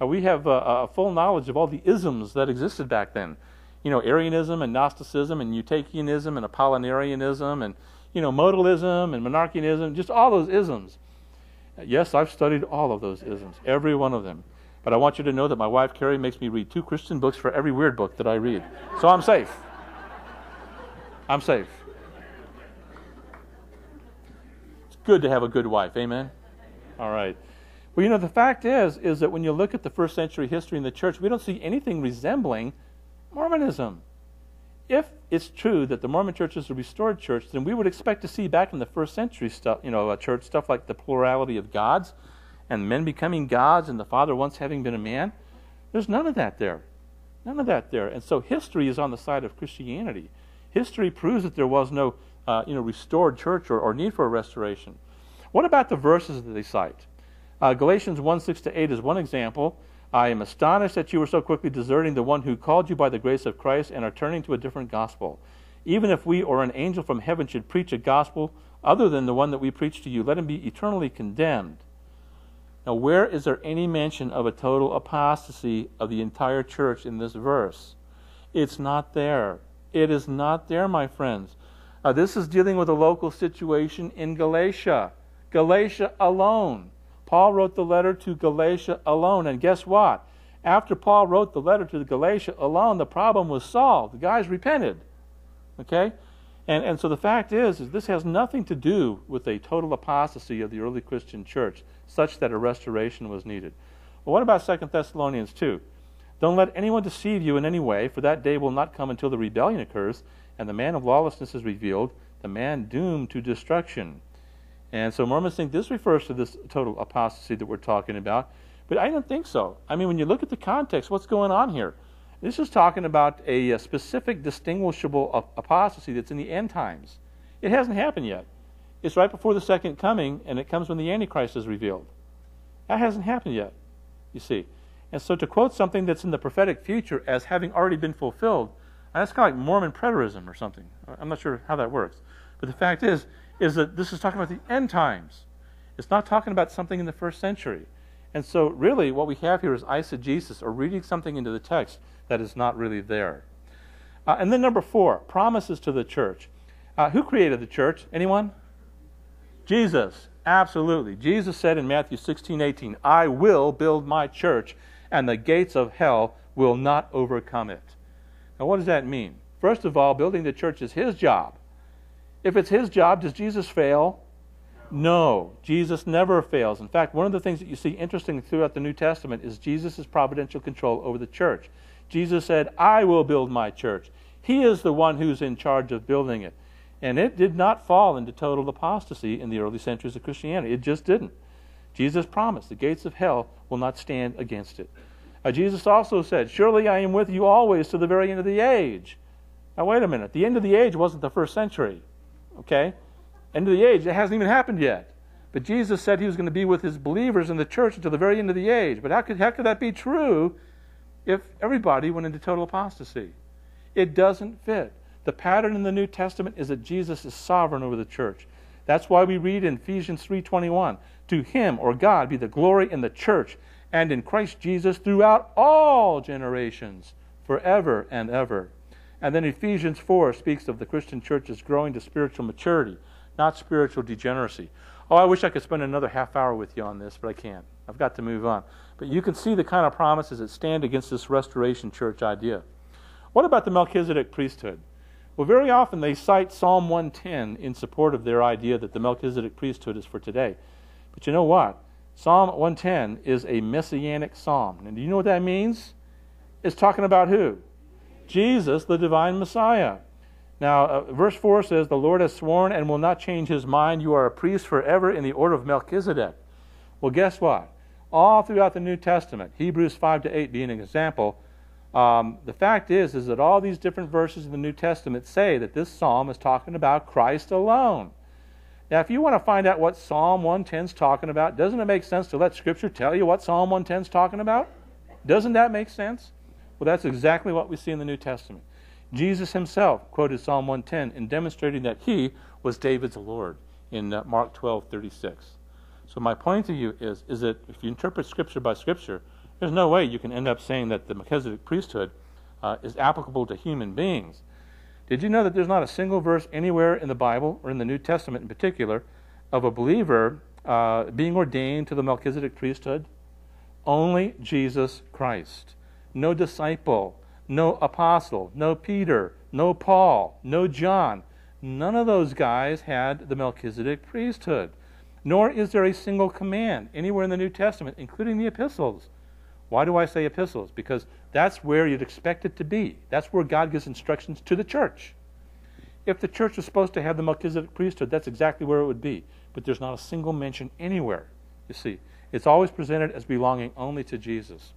We have a full knowledge of all the isms that existed back then. You know, Arianism and Gnosticism and Eutychianism and Apollinarianism and, you know, modalism and monarchianism, just all those isms. Yes, I've studied all of those isms, every one of them. But I want you to know that my wife, Carrie, makes me read 2 Christian books for every weird book that I read. So I'm safe. I'm safe. It's good to have a good wife. Amen? All right. Well, you know, the fact is that when you look at the first century history in the church, we don't see anything resembling Mormonism. If it's true that the Mormon church is a restored church, then we would expect to see back in the first century stuff, you know, church stuff like the plurality of gods, and men becoming gods, and the Father once having been a man. There's none of that there. None of that there. And so history is on the side of Christianity. History proves that there was no restored church or need for a restoration. What about the verses that they cite? Galatians 1:6-8 is one example. I am astonished that you were so quickly deserting the one who called you by the grace of Christ and are turning to a different gospel. Even if we or an angel from heaven should preach a gospel other than the one that we preach to you, let him be eternally condemned. Now, where is there any mention of a total apostasy of the entire church in this verse? It's not there. It is not there, my friends. This is dealing with a local situation in Galatia. Galatia alone. Paul wrote the letter to Galatia alone. And guess what? After Paul wrote the letter to Galatia alone, the problem was solved. The guys repented. Okay? And so the fact is this has nothing to do with a total apostasy of the early Christian church, such that a restoration was needed. Well, what about 2 Thessalonians 2? Don't let anyone deceive you in any way, for that day will not come until the rebellion occurs, and the man of lawlessness is revealed, the man doomed to destruction. And so Mormons think this refers to this total apostasy that we're talking about, but I don't think so. I mean, when you look at the context, what's going on here? This is talking about a specific distinguishable apostasy that's in the end times. It hasn't happened yet. It's right before the second coming, and it comes when the Antichrist is revealed. That hasn't happened yet, you see. And so to quote something that's in the prophetic future as having already been fulfilled, that's kind of like Mormon preterism or something. I'm not sure how that works. But the fact is that this is talking about the end times. It's not talking about something in the first century. And so really what we have here is eisegesis, or reading something into the text that is not really there. And then number 4, promises to the church. Who created the church? Anyone? Jesus. Absolutely. Jesus said in Matthew 16:18, I will build my church, and the gates of hell will not overcome it. Now what does that mean? First of all, building the church is his job. If it's his job, does Jesus fail? No, Jesus never fails. In fact, one of the things that you see interesting throughout the New Testament is Jesus' providential control over the church. Jesus said, I will build my church. He is the one who's in charge of building it. And it did not fall into total apostasy in the early centuries of Christianity. It just didn't. Jesus promised the gates of hell will not stand against it. Jesus also said, surely I am with you always to the very end of the age. Now wait a minute. The end of the age wasn't the first century. Okay? End of the age, it hasn't even happened yet. But Jesus said he was going to be with his believers in the church until the very end of the age. But how could that be true if everybody went into total apostasy? It doesn't fit. The pattern in the New Testament is that Jesus is sovereign over the church. That's why we read in Ephesians 3:21, to him, or God, be the glory in the church and in Christ Jesus throughout all generations, forever and ever. And then Ephesians 4 speaks of the Christian church as growing to spiritual maturity, not spiritual degeneracy. Oh, I wish I could spend another half hour with you on this, but I can't. I've got to move on. But you can see the kind of promises that stand against this restoration church idea. What about the Melchizedek priesthood? Well, very often they cite Psalm 110 in support of their idea that the Melchizedek priesthood is for today. But you know what? Psalm 110 is a messianic psalm. And do you know what that means? It's talking about who? Jesus, the divine Messiah. Now, verse 4 says, the Lord has sworn and will not change his mind. You are a priest forever in the order of Melchizedek. Well, guess what? All throughout the New Testament, Hebrews 5-8 being an example, the fact is that all these different verses in the New Testament say that this psalm is talking about Christ alone. Now, if you want to find out what Psalm 110 is talking about, doesn't it make sense to let Scripture tell you what Psalm 110 is talking about? Doesn't that make sense? Well, that's exactly what we see in the New Testament. Jesus himself quoted Psalm 110 in demonstrating that he was David's Lord in Mark 12:36. So my point to you is that if you interpret Scripture by Scripture, there's no way you can end up saying that the Melchizedek priesthood is applicable to human beings. Did you know that there's not a single verse anywhere in the Bible, or in the New Testament in particular, of a believer being ordained to the Melchizedek priesthood? Only Jesus Christ. No disciple, no apostle, no Peter, no Paul, no John. None of those guys had the Melchizedek priesthood. Nor is there a single command anywhere in the New Testament, including the epistles. Why do I say epistles? Because that's where you'd expect it to be. That's where God gives instructions to the church. If the church was supposed to have the Melchizedek priesthood, that's exactly where it would be. But there's not a single mention anywhere, you see. It's always presented as belonging only to Jesus.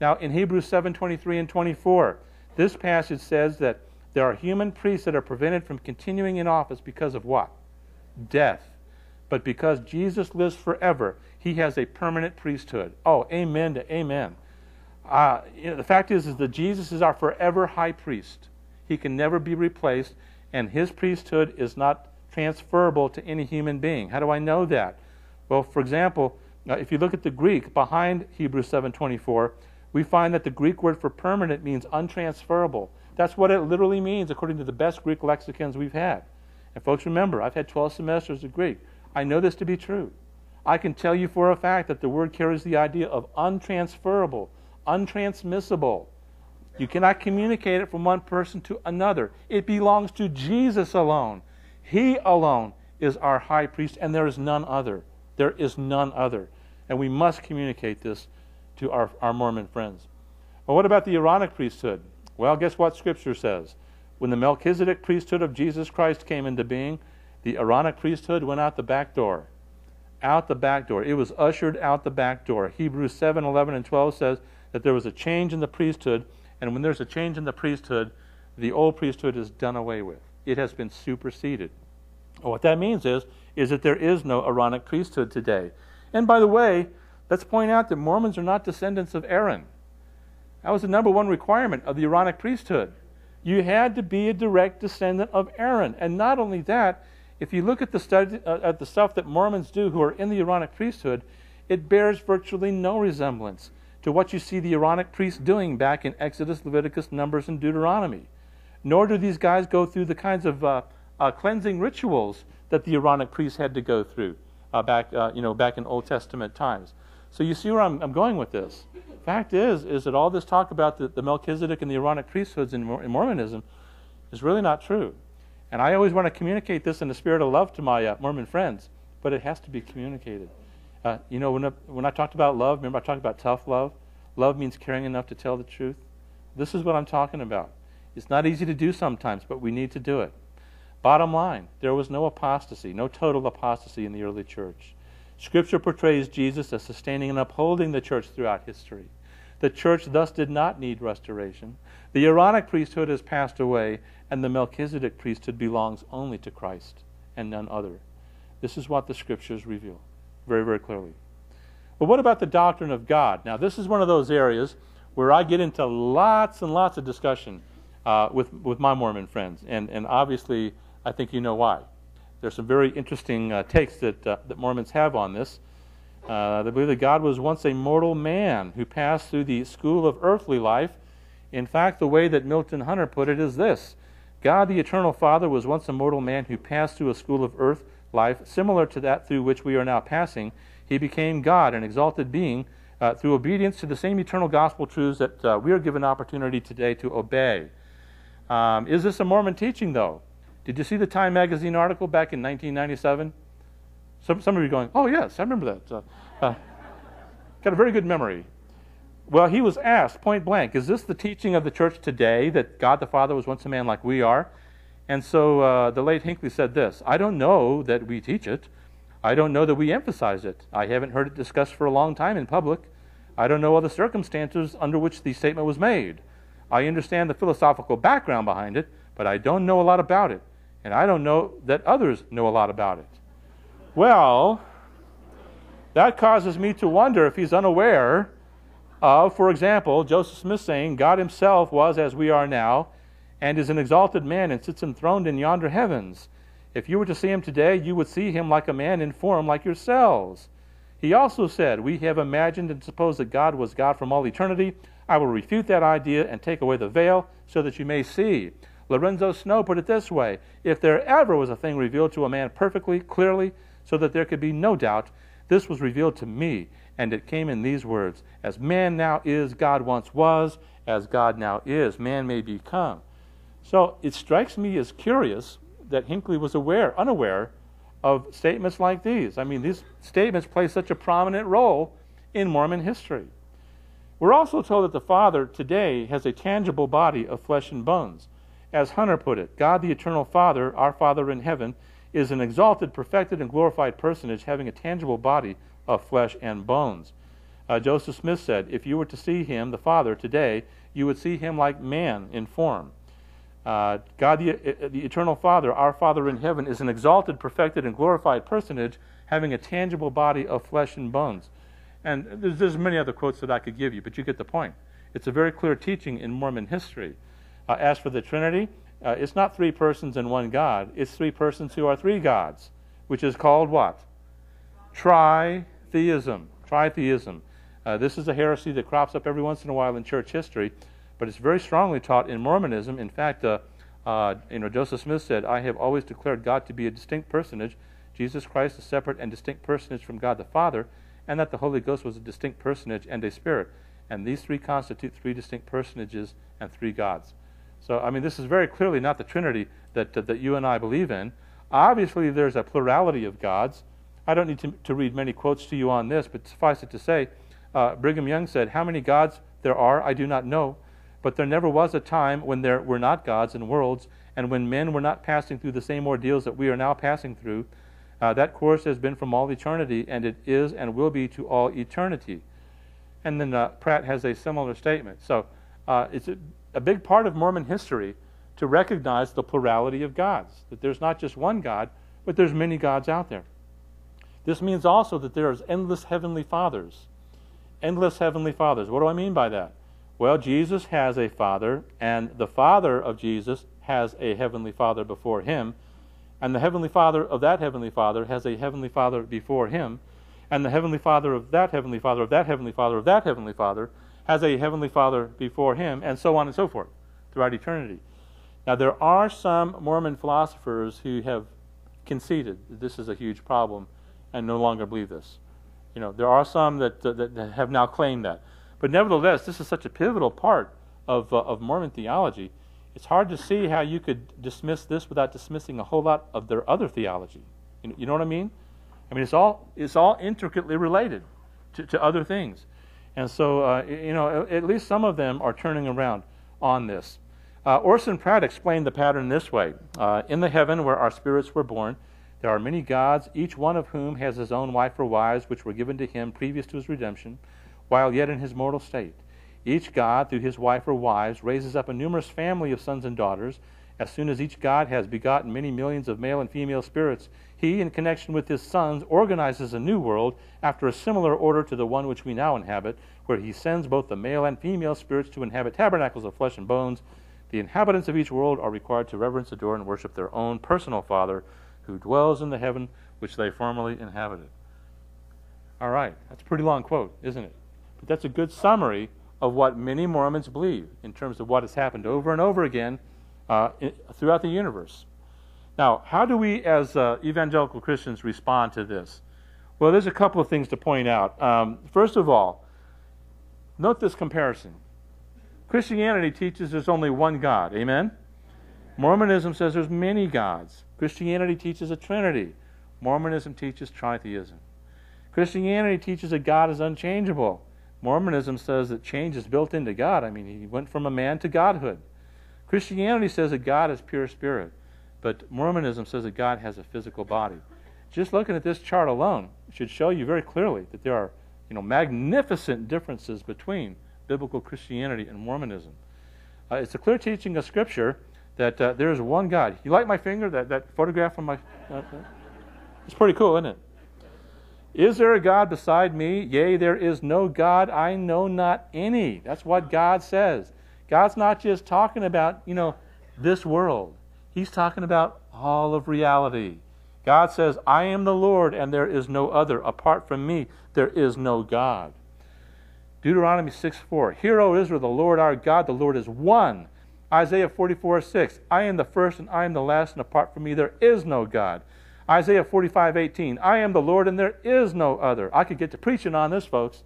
Now, in Hebrews 7:23 and 24, this passage says that there are human priests that are prevented from continuing in office because of what? Death. But because Jesus lives forever, he has a permanent priesthood. Oh, amen to amen. The fact is that Jesus is our forever high priest. He can never be replaced, and his priesthood is not transferable to any human being. How do I know that? Well, for example, if you look at the Greek behind Hebrews 7:24, we find that the Greek word for permanent means untransferable. That's what it literally means according to the best Greek lexicons we've had. And folks, remember, I've had 12 semesters of Greek. I know this to be true. I can tell you for a fact that the word carries the idea of untransferable, untransmissible. You cannot communicate it from one person to another. It belongs to Jesus alone. He alone is our high priest, and there is none other. There is none other. And we must communicate this to our Mormon friends. Well, what about the Aaronic priesthood? Well, guess what Scripture says? When the Melchizedek priesthood of Jesus Christ came into being, the Aaronic priesthood went out the back door. Out the back door. It was ushered out the back door. Hebrews 7:11 and 12 says that there was a change in the priesthood, and when there's a change in the priesthood, the old priesthood is done away with. It has been superseded. Well, what that means is that there is no Aaronic priesthood today. And by the way, let's point out that Mormons are not descendants of Aaron. That was the number one requirement of the Aaronic priesthood. You had to be a direct descendant of Aaron. And not only that, if you look at the stuff that Mormons do who are in the Aaronic priesthood, it bears virtually no resemblance to what you see the Aaronic priests doing back in Exodus, Leviticus, Numbers, and Deuteronomy. Nor do these guys go through the kinds of cleansing rituals that the Aaronic priests had to go through back in Old Testament times. So you see where I'm going with this. Fact is that all this talk about the Melchizedek and the Aaronic priesthoods in Mormonism is really not true. And I always want to communicate this in the spirit of love to my Mormon friends, but it has to be communicated. When I talked about love, remember I talked about tough love? Love means caring enough to tell the truth. This is what I'm talking about. It's not easy to do sometimes, but we need to do it. Bottom line, there was no apostasy, no total apostasy in the early church. Scripture portrays Jesus as sustaining and upholding the church throughout history. The church thus did not need restoration. The Aaronic priesthood has passed away, and the Melchizedek priesthood belongs only to Christ and none other. This is what the Scriptures reveal very, very clearly. But what about the doctrine of God? Now, this is one of those areas where I get into lots and lots of discussion with my Mormon friends, and obviously I think you know why. There's some very interesting takes that Mormons have on this. They believe that God was once a mortal man who passed through the school of earthly life. In fact, the way that Milton Hunter put it is this: God, the Eternal Father, was once a mortal man who passed through a school of earth life similar to that through which we are now passing. He became God, an exalted being, through obedience to the same eternal gospel truths that we are given opportunity today to obey. Is this a Mormon teaching, though? Did you see the Time Magazine article back in 1997? Some of you are going, oh, yes, I remember that. Got a very good memory. Well, he was asked point blank, is this the teaching of the church today, that God the Father was once a man like we are? And so the late Hinckley said this: I don't know that we teach it. I don't know that we emphasize it. I haven't heard it discussed for a long time in public. I don't know all the circumstances under which the statement was made. I understand the philosophical background behind it, but I don't know a lot about it. And I don't know that others know a lot about it. Well, that causes me to wonder if he's unaware of, for example, Joseph Smith saying, God himself was as we are now, and is an exalted man and sits enthroned in yonder heavens. If you were to see him today, you would see him like a man in form like yourselves. He also said, we have imagined and supposed that God was God from all eternity. I will refute that idea and take away the veil so that you may see. Lorenzo Snow put it this way: if there ever was a thing revealed to a man perfectly, clearly, so that there could be no doubt, this was revealed to me, and it came in these words: as man now is, God once was; as God now is, man may become. So it strikes me as curious that Hinckley was unaware of statements like these. I mean, these statements play such a prominent role in Mormon history. We're also told that the Father today has a tangible body of flesh and bones. As Hunter put it, God the Eternal Father, our Father in heaven, is an exalted, perfected, and glorified personage having a tangible body of flesh and bones. Joseph Smith said, if you were to see him, the Father, today, you would see him like man in form. God, the Eternal Father, our Father in heaven, is an exalted, perfected, and glorified personage having a tangible body of flesh and bones. And there's many other quotes that I could give you, but you get the point. It's a very clear teaching in Mormon history. As for the Trinity, it's not three persons and one God. It's three persons who are three gods, which is called what? Tritheism. Tritheism. This is a heresy that crops up every once in a while in church history, but it's very strongly taught in Mormonism. In fact, Joseph Smith said, "I have always declared God to be a distinct personage, Jesus Christ a separate and distinct personage from God the Father, and that the Holy Ghost was a distinct personage and a spirit. And these three constitute three distinct personages and three gods." So, I mean, this is very clearly not the Trinity that you and I believe in. Obviously, there's a plurality of gods. I don't need to read many quotes to you on this, but suffice it to say, Brigham Young said, "How many gods there are, I do not know, but there never was a time when there were not gods and worlds, and when men were not passing through the same ordeals that we are now passing through. That course has been from all eternity, and it is and will be to all eternity." And then Pratt has a similar statement. So it's a big part of Mormon history to recognize the plurality of gods, that there's not just one God, but there's many gods out there. This means also that there is endless heavenly fathers. Endless heavenly fathers. What do I mean by that? Well, Jesus has a father, and the father of Jesus has a heavenly father before him, and the heavenly father of that heavenly father has a heavenly father before him, and the heavenly father of that heavenly father of that heavenly father of that heavenly father has a heavenly father before him, and so on and so forth throughout eternity. Now, there are some Mormon philosophers who have conceded that this is a huge problem and no longer believe this. You know, there are some that have now claimed that. But nevertheless, this is such a pivotal part of Mormon theology. It's hard to see how you could dismiss this without dismissing a whole lot of their other theology. You know what I mean? I mean, it's all intricately related to other things. And so, at least some of them are turning around on this. Orson Pratt explained the pattern this way. In the heaven where our spirits were born, there are many gods, each one of whom has his own wife or wives, which were given to him previous to his redemption, while yet in his mortal state. Each god, through his wife or wives, raises up a numerous family of sons and daughters. As soon as each god has begotten many millions of male and female spirits, he, in connection with his sons, organizes a new world after a similar order to the one which we now inhabit, where he sends both the male and female spirits to inhabit tabernacles of flesh and bones. The inhabitants of each world are required to reverence, adore, and worship their own personal father, who dwells in the heaven which they formerly inhabited. All right, that's a pretty long quote, isn't it? But that's a good summary of what many Mormons believe in terms of what has happened over and over again throughout the universe. Now, how do we as evangelical Christians respond to this? Well, there's a couple of things to point out. First of all, note this comparison. Christianity teaches there's only one God. Amen? Mormonism says there's many gods. Christianity teaches a Trinity. Mormonism teaches tritheism. Christianity teaches that God is unchangeable. Mormonism says that change is built into God. I mean, he went from a man to godhood. Christianity says that God is pure spirit. But Mormonism says that God has a physical body. Just looking at this chart alone should show you very clearly that there are, magnificent differences between biblical Christianity and Mormonism. It's a clear teaching of Scripture that there is one God. You like my finger? That photograph on my... it's pretty cool, isn't it? Is there a God beside me? Yea, there is no God. I know not any. That's what God says. God's not just talking about, this world. He's talking about all of reality. God says, "I am the Lord, and there is no other. Apart from me, there is no God." Deuteronomy 6:4, "Hear, O Israel, the Lord our God, the Lord is one." Isaiah 44:6, "I am the first, and I am the last, and apart from me there is no God." Isaiah 45:18, "I am the Lord, and there is no other." I could get to preaching on this, folks.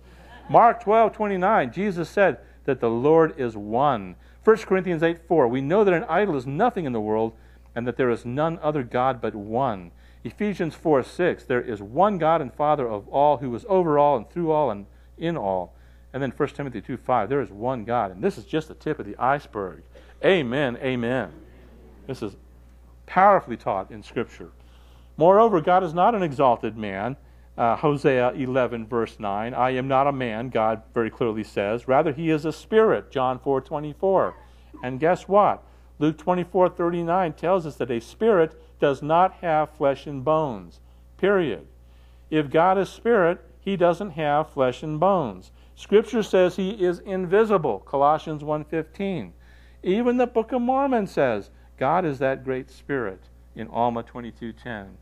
Mark 12:29, Jesus said that the Lord is one. 1 Corinthians 8:4, "We know that an idol is nothing in the world, and that there is none other God but one." Ephesians 4:6, "There is one God and Father of all, who is over all, and through all, and in all." And then 1 Timothy 2:5, "There is one God." And this is just the tip of the iceberg. Amen, amen. This is powerfully taught in Scripture. Moreover, God is not an exalted man. Hosea 11:9, "I am not a man," God very clearly says. "Rather, he is a spirit," John 4:24. And guess what? Luke 24:39 tells us that a spirit does not have flesh and bones, period. If God is spirit, he doesn't have flesh and bones. Scripture says he is invisible, Colossians 1:15. Even the Book of Mormon says God is that great spirit in Alma 22:10.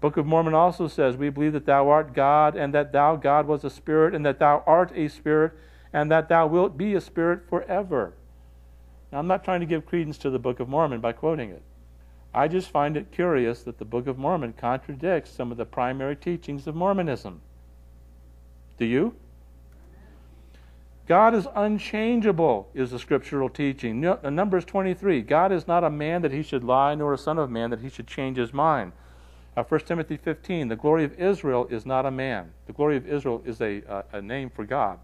Book of Mormon also says, we believe that thou art God, and that thou, God, was a spirit, and that thou art a spirit, and that thou wilt be a spirit forever. Now, I'm not trying to give credence to the Book of Mormon by quoting it. I just find it curious that the Book of Mormon contradicts some of the primary teachings of Mormonism. Do you? God is unchangeable, is the scriptural teaching. Numbers 23, God is not a man that he should lie, nor a son of man that he should change his mind. 1 Timothy 15, the glory of Israel is not a man. The glory of Israel is a name for God.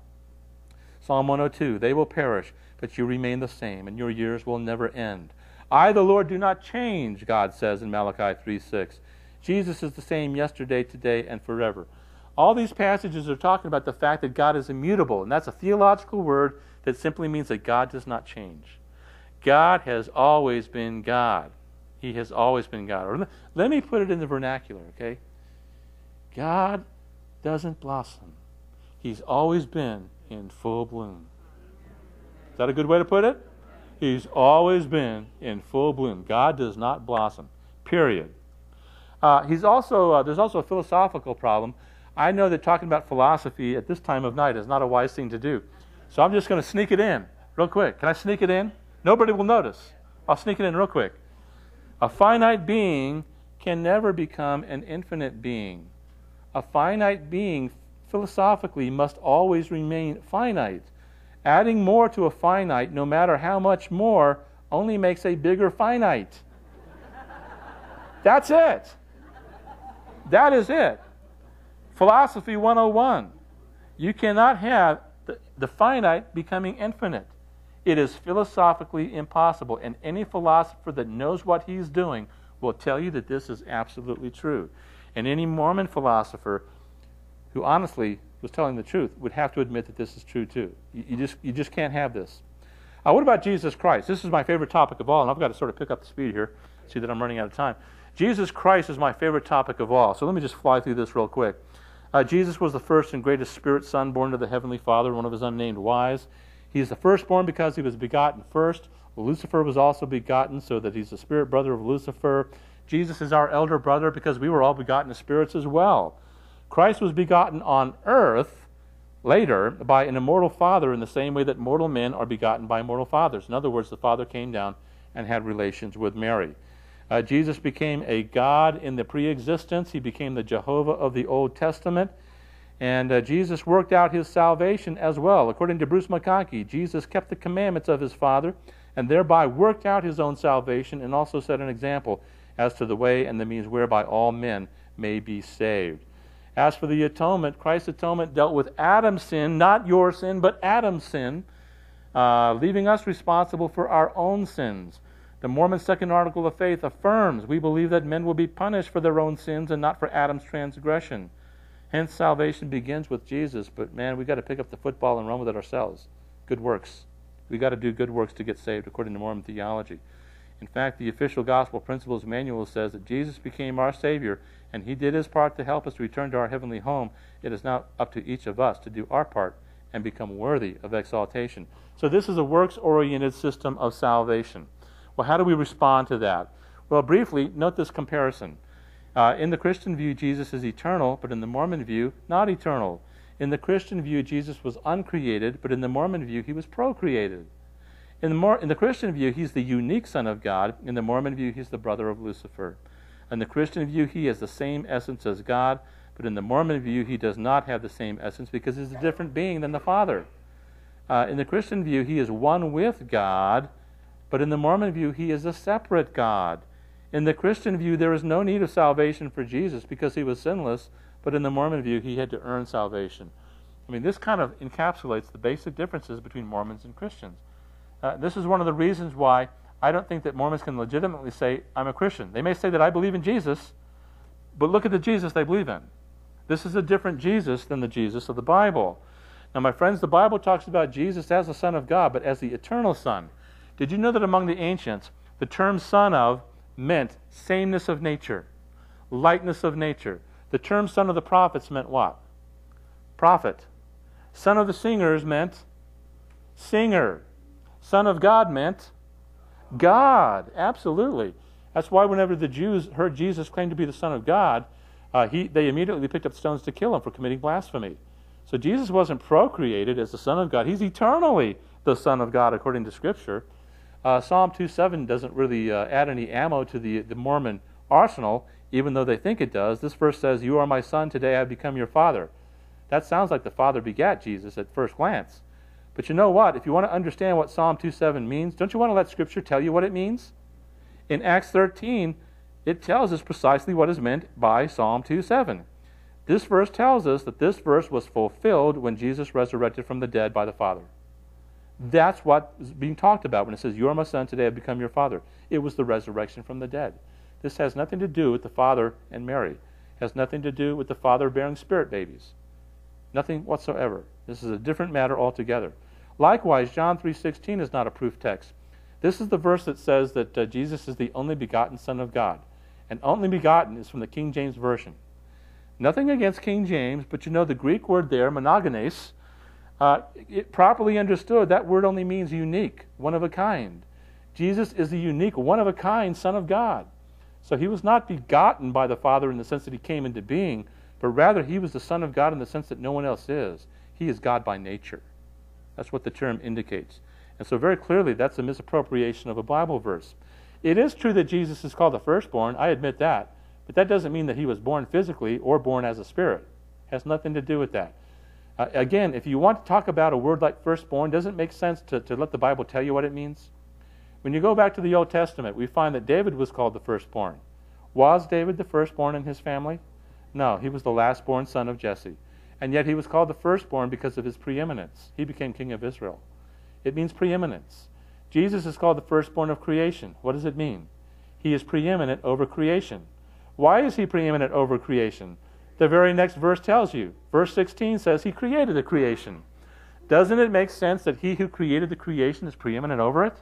Psalm 102, they will perish, but you remain the same, and your years will never end. I, the Lord, do not change, God says in Malachi 3:6. Jesus is the same yesterday, today, and forever. All these passages are talking about the fact that God is immutable, and that's a theological word that simply means that God does not change. God has always been God. He has always been God. Or let me put it in the vernacular, okay? God doesn't blossom. He's always been in full bloom. Is that a good way to put it? He's always been in full bloom. God does not blossom, period. There's also a philosophical problem. I know that talking about philosophy at this time of night is not a wise thing to do. So I'm just going to sneak it in real quick. Can I sneak it in? Nobody will notice. I'll sneak it in real quick. A finite being can never become an infinite being. A finite being philosophically must always remain finite. Adding more to a finite, no matter how much more, only makes a bigger finite. That's it. That is it. Philosophy 101. You cannot have the finite becoming infinite. It is philosophically impossible, and any philosopher that knows what he's doing will tell you that this is absolutely true. And any Mormon philosopher who honestly was telling the truth would have to admit that this is true too. You just can't have this. What about Jesus Christ? This is my favorite topic of all, and I've got to sort of pick up the speed here. See that I'm running out of time. Jesus Christ is my favorite topic of all, so let me just fly through this real quick. Jesus was the first and greatest spirit son born to the Heavenly Father, one of his unnamed wives. He is the firstborn because he was begotten first. Lucifer was also begotten, so that he's the spirit brother of Lucifer. Jesus is our elder brother because we were all begotten as spirits as well. Christ was begotten on earth later by an immortal father in the same way that mortal men are begotten by mortal fathers. In other words, the Father came down and had relations with Mary. Jesus became a God in the pre-existence. He became the Jehovah of the Old Testament. And Jesus worked out his salvation as well. According to Bruce McConkie, Jesus kept the commandments of his Father and thereby worked out his own salvation and also set an example as to the way and the means whereby all men may be saved. As for the atonement, Christ's atonement dealt with Adam's sin, not your sin, but Adam's sin, leaving us responsible for our own sins. The Mormon Second Article of Faith affirms, we believe that men will be punished for their own sins and not for Adam's transgression. Hence, salvation begins with Jesus, but man, we've got to pick up the football and run with it ourselves. Good works. We've got to do good works to get saved, according to Mormon theology. In fact, the official Gospel Principles Manual says that Jesus became our Savior, and he did his part to help us return to our heavenly home. It is now up to each of us to do our part and become worthy of exaltation. So this is a works-oriented system of salvation. Well, how do we respond to that? Well, briefly, note this comparison. In the Christian view, Jesus is eternal, but in the Mormon view, not eternal. In the Christian view, Jesus was uncreated, but in the Mormon view, he was procreated. In the Christian view, he's the unique Son of God. In the Mormon view, he's the brother of Lucifer. In the Christian view, he has the same essence as God, but in the Mormon view, he does not have the same essence because he's a different being than the Father. In the Christian view, he is one with God, but in the Mormon view, he is a separate God. In the Christian view, there is no need of salvation for Jesus because he was sinless, but in the Mormon view, he had to earn salvation. I mean, this kind of encapsulates the basic differences between Mormons and Christians. This is one of the reasons why I don't think that Mormons can legitimately say, I'm a Christian. They may say that I believe in Jesus, but look at the Jesus they believe in. This is a different Jesus than the Jesus of the Bible. Now, my friends, the Bible talks about Jesus as the Son of God, but as the eternal Son. Did you know that among the ancients, the term son of meant sameness of nature, likeness of nature? The The term son of the prophets meant what? Prophet. Son of the singers meant singer. Son of God meant God. Absolutely. That's why whenever the Jews heard Jesus claim to be the Son of God, they immediately picked up stones to kill him for committing blasphemy. So Jesus wasn't procreated as the Son of God. He's eternally the Son of God according to Scripture. Psalm 2:7 doesn't really add any ammo to the Mormon arsenal, even though they think it does. This verse says, "You are my son, today I have become your father." That sounds like the Father begat Jesus at first glance. But you know what? If you want to understand what Psalm 2:7 means, don't you want to let Scripture tell you what it means? In Acts 13, it tells us precisely what is meant by Psalm 2:7. This verse tells us that this verse was fulfilled when Jesus resurrected from the dead by the Father. That's what is being talked about when it says, "You are my son, today I have become your father." It was the resurrection from the dead. This has nothing to do with the Father and Mary. It has nothing to do with the Father bearing spirit babies. Nothing whatsoever. This is a different matter altogether. Likewise, John 3:16 is not a proof text. This is the verse that says that Jesus is the only begotten Son of God. And only begotten is from the King James Version. Nothing against King James, but you know the Greek word there, monogenes, it properly understood, that word only means unique, one of a kind. Jesus is the unique, one of a kind Son of God. So he was not begotten by the Father in the sense that he came into being, but rather he was the Son of God in the sense that no one else is. He is God by nature. That's what the term indicates. And so very clearly, that's a misappropriation of a Bible verse. It is true that Jesus is called the firstborn. I admit that. But that doesn't mean that he was born physically or born as a spirit. It has nothing to do with that. Again, if you want to talk about a word like firstborn, doesn't it make sense to let the Bible tell you what it means? When you go back to the Old Testament, we find that David was called the firstborn. Was David the firstborn in his family? No, he was the lastborn son of Jesse. And yet he was called the firstborn because of his preeminence. He became king of Israel. It means preeminence. Jesus is called the firstborn of creation. What does it mean? He is preeminent over creation. Why is he preeminent over creation? The very next verse tells you. Verse 16 says he created the creation. Doesn't it make sense that he who created the creation is preeminent over it?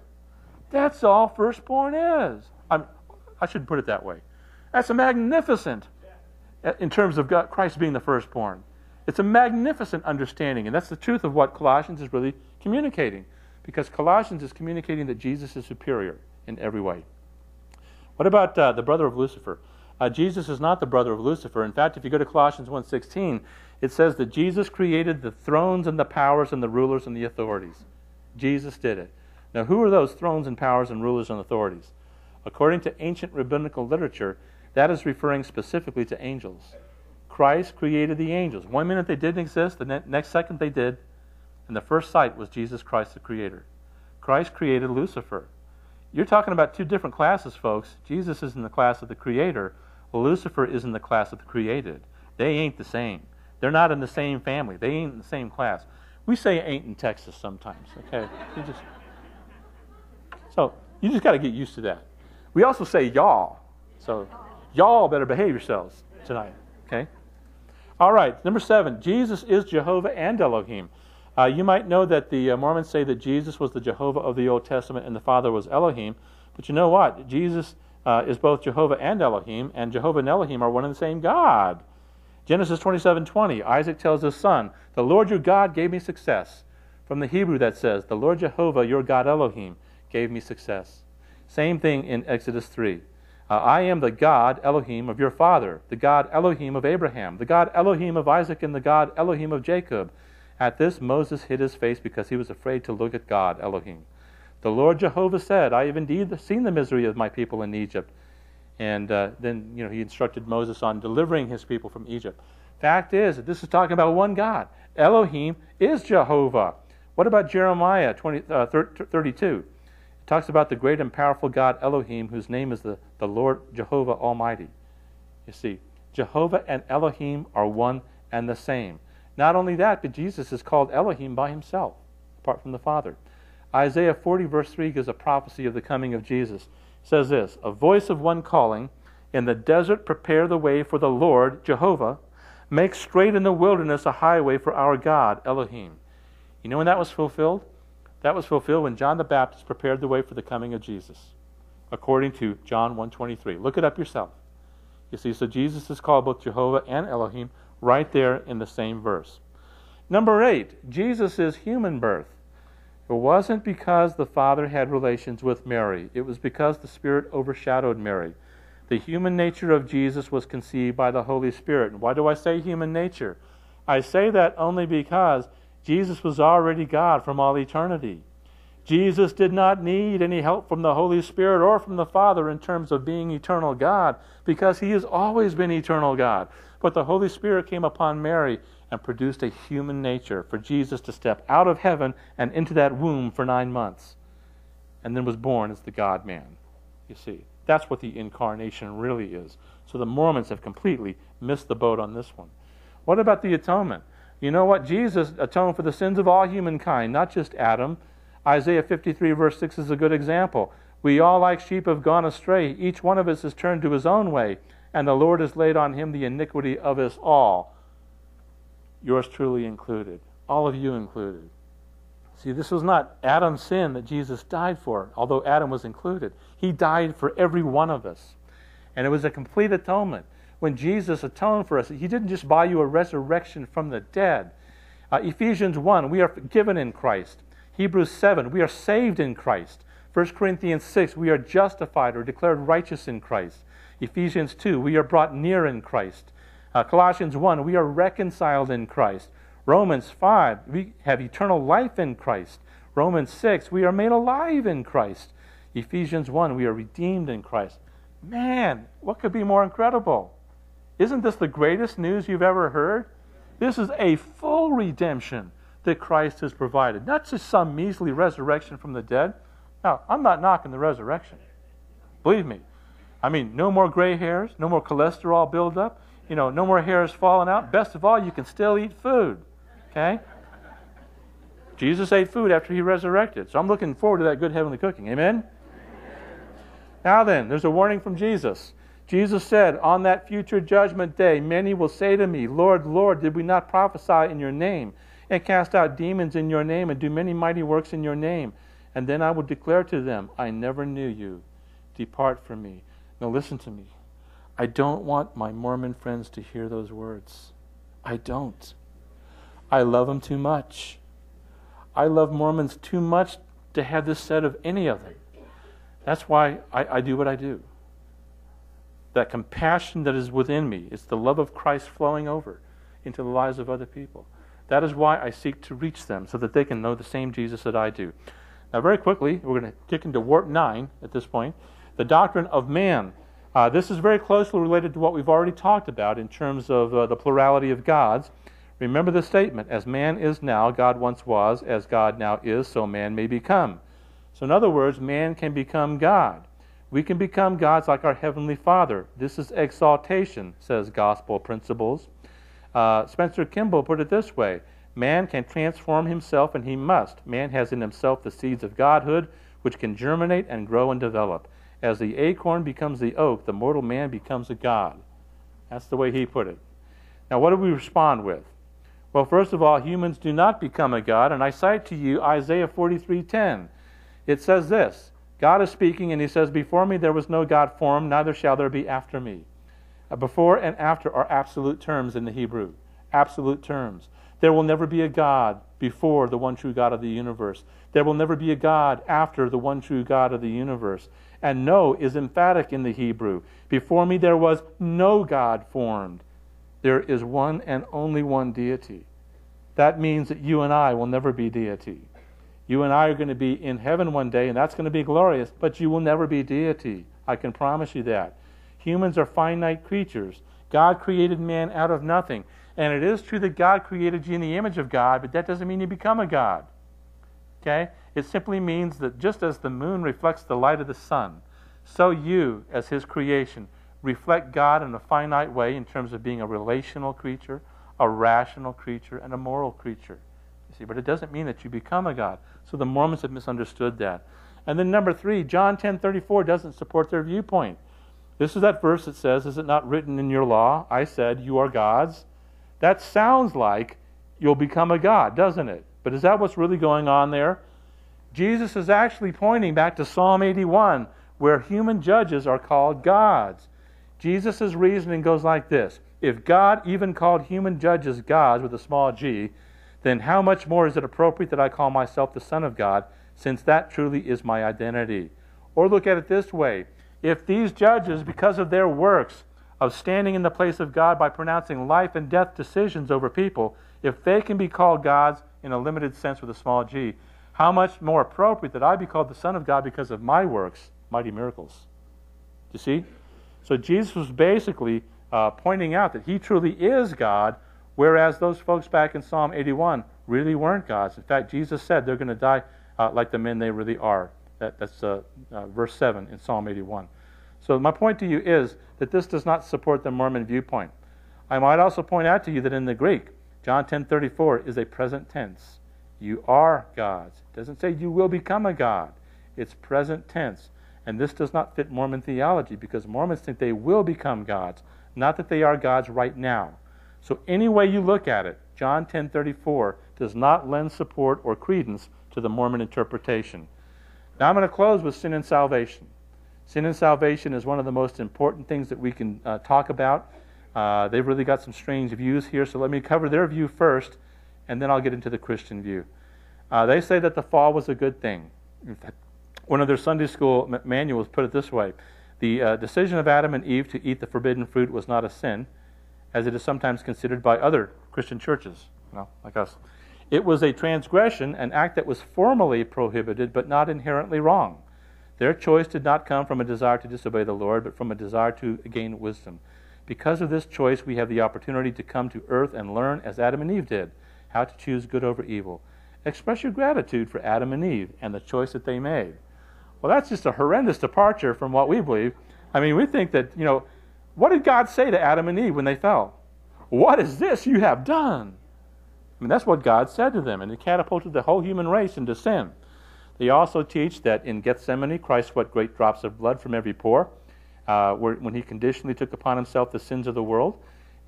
That's all firstborn is. I should put it that way. That's a magnificent, in terms of God, Christ being the firstborn. It's a magnificent understanding, and that's the truth of what Colossians is really communicating, because Colossians is communicating that Jesus is superior in every way. What about the brother of Lucifer? Jesus is not the brother of Lucifer. In fact, if you go to Colossians 1:16, it says that Jesus created the thrones and the powers and the rulers and the authorities. Jesus did it. Now, who are those thrones and powers and rulers and authorities? According to ancient rabbinical literature, that is referring specifically to angels. Christ created the angels. 1 minute they didn't exist, the next second they did, and the first sight was Jesus Christ the Creator. Christ created Lucifer. You're talking about two different classes, folks. Jesus is in the class of the Creator. Lucifer is in the class of the created. They ain't the same. They're not in the same family. They ain't in the same class. We say ain't in Texas sometimes, okay? You just got to get used to that. We also say y'all. So y'all better behave yourselves tonight, okay? All right, number 7, Jesus is Jehovah and Elohim. You might know that the Mormons say that Jesus was the Jehovah of the Old Testament and the Father was Elohim, but you know what? Jesus is both Jehovah and Elohim, and Jehovah and Elohim are one and the same God. Genesis 27:20, Isaac tells his son, "The Lord your God gave me success." From the Hebrew that says, "The Lord Jehovah, your God Elohim, gave me success." Same thing in Exodus 3. I am the God Elohim of your father, the God Elohim of Abraham, the God Elohim of Isaac, and the God Elohim of Jacob. At this, Moses hid his face because he was afraid to look at God Elohim. The Lord Jehovah said, "I have indeed seen the misery of my people in Egypt." And then, you know, he instructed Moses on delivering his people from Egypt. Fact is that this is talking about one God. Elohim is Jehovah. What about Jeremiah 32? It talks about the great and powerful God Elohim, whose name is the Lord Jehovah Almighty. You see, Jehovah and Elohim are one and the same. Not only that, but Jesus is called Elohim by himself, apart from the Father. Isaiah 40:3 gives a prophecy of the coming of Jesus. It says this, "A voice of one calling, in the desert prepare the way for the Lord, Jehovah. Make straight in the wilderness a highway for our God, Elohim." You know when that was fulfilled? That was fulfilled when John the Baptist prepared the way for the coming of Jesus, according to John 1:23. Look it up yourself. You see, so Jesus is called both Jehovah and Elohim right there in the same verse. Number 8, Jesus' human birth. It wasn't because the Father had relations with Mary. It was because the Spirit overshadowed Mary. The human nature of Jesus was conceived by the Holy Spirit. And why do I say human nature? I say that only because Jesus was already God from all eternity. Jesus did not need any help from the Holy Spirit or from the Father in terms of being eternal God, because he has always been eternal God. But the Holy Spirit came upon Mary and produced a human nature for Jesus to step out of heaven and into that womb for 9 months, and then was born as the God-man. You see, that's what the incarnation really is. So the Mormons have completely missed the boat on this one. What about the atonement? You know what? Jesus atoned for the sins of all humankind, not just Adam. Isaiah 53 verse 6 is a good example. We all like sheep have gone astray. Each one of us has turned to his own way, and the Lord has laid on him the iniquity of us all. Yours truly included. All of you included. See, this was not Adam's sin that Jesus died for, although Adam was included. He died for every one of us. And it was a complete atonement. When Jesus atoned for us, he didn't just buy you a resurrection from the dead. Ephesians 1, we are forgiven in Christ. Hebrews 7, we are saved in Christ. 1 Corinthians 6, we are justified or declared righteous in Christ. Ephesians 2, we are brought near in Christ. Colossians 1, we are reconciled in Christ. Romans 5, we have eternal life in Christ. Romans 6, we are made alive in Christ. Ephesians 1, we are redeemed in Christ. Man, what could be more incredible? Isn't this the greatest news you've ever heard? This is a full redemption that Christ has provided. Not just some measly resurrection from the dead. Now, I'm not knocking the resurrection. Believe me. I mean, no more gray hairs, no more cholesterol buildup, you know, no more hairs falling out. Best of all, you can still eat food, okay? Jesus ate food after he resurrected, so I'm looking forward to that good heavenly cooking. Amen? Now then, there's a warning from Jesus. Jesus said, on that future judgment day, many will say to me, Lord, Lord, did we not prophesy in your name, and cast out demons in your name, and do many mighty works in your name? And then I will declare to them, I never knew you. Depart from me. Now listen to me. I don't want my Mormon friends to hear those words. I don't. I love them too much. I love Mormons too much to have this said of any of them. That's why I do what I do. That compassion that is within me, it's the love of Christ flowing over into the lives of other people. That is why I seek to reach them, so that they can know the same Jesus that I do. Now, very quickly, we're going to kick into Warp 9 at this point. The doctrine of man. This is very closely related to what we've already talked about in terms of the plurality of gods. Remember the statement, as man is now, God once was, as God now is, so man may become. So in other words, man can become God. We can become gods like our Heavenly Father. This is exaltation, says Gospel Principles. Spencer Kimball put it this way, man can transform himself and he must. Man has in himself the seeds of godhood, which can germinate and grow and develop. As the acorn becomes the oak, the mortal man becomes a god. That's the way he put it. Now what do we respond with? Well, first of all, humans do not become a god, and I cite to you Isaiah 43:10. It says this, God is speaking and he says, before me there was no god formed, neither shall there be after me. Before and after are absolute terms in the Hebrew. Absolute terms. There will never be a God before the one true God of the universe. There will never be a God after the one true God of the universe. And no is emphatic in the Hebrew. Before me there was no God formed. There is one and only one deity. That means that you and I will never be deity. You and I are going to be in heaven one day, and that's going to be glorious, but you will never be deity. I can promise you that. Humans are finite creatures. God created man out of nothing. And it is true that God created you in the image of God, but that doesn't mean you become a god. Okay? It simply means that just as the moon reflects the light of the sun, so you, as his creation, reflect God in a finite way in terms of being a relational creature, a rational creature, and a moral creature. You see, but it doesn't mean that you become a god. So the Mormons have misunderstood that. And then number 3, John 10:34 doesn't support their viewpoint. This is that verse that says, is it not written in your law, I said, you are gods? That sounds like you'll become a god, doesn't it? But is that what's really going on there? Jesus is actually pointing back to Psalm 81, where human judges are called gods. Jesus' reasoning goes like this. If God even called human judges gods with a small g, then how much more is it appropriate that I call myself the Son of God, since that truly is my identity? Or look at it this way. If these judges, because of their works of standing in the place of God by pronouncing life and death decisions over people, if they can be called gods in a limited sense with a small g, how much more appropriate that I be called the Son of God because of my works, mighty miracles. You see? So Jesus was basically pointing out that he truly is God, whereas those folks back in Psalm 81 really weren't gods. In fact, Jesus said they're going to die like the men they really are. That's verse 7 in Psalm 81. So my point to you is that this does not support the Mormon viewpoint. I might also point out to you that in the Greek, John 10:34 is a present tense. You are gods. It doesn't say you will become a god. It's present tense. And this does not fit Mormon theology, because Mormons think they will become gods, not that they are gods right now. So any way you look at it, John 10:34 does not lend support or credence to the Mormon interpretation. Now I'm going to close with sin and salvation. Sin and salvation is one of the most important things that we can talk about. They've really got some strange views here, so let me cover their view first, and then I'll get into the Christian view. They say that the fall was a good thing. One of their Sunday school manuals put it this way. The decision of Adam and Eve to eat the forbidden fruit was not a sin, as it is sometimes considered by other Christian churches, like us. It was a transgression, an act that was formally prohibited but not inherently wrong. Their choice did not come from a desire to disobey the Lord, but from a desire to gain wisdom. Because of this choice, we have the opportunity to come to earth and learn, as Adam and Eve did, how to choose good over evil. Express your gratitude for Adam and Eve and the choice that they made. Well, that's just a horrendous departure from what we believe. I mean, we think that, what did God say to Adam and Eve when they fell? What is this you have done? I mean, that's what God said to them, and it catapulted the whole human race into sin. They also teach that in Gethsemane, Christ sweat great drops of blood from every pore, when he conditionally took upon himself the sins of the world,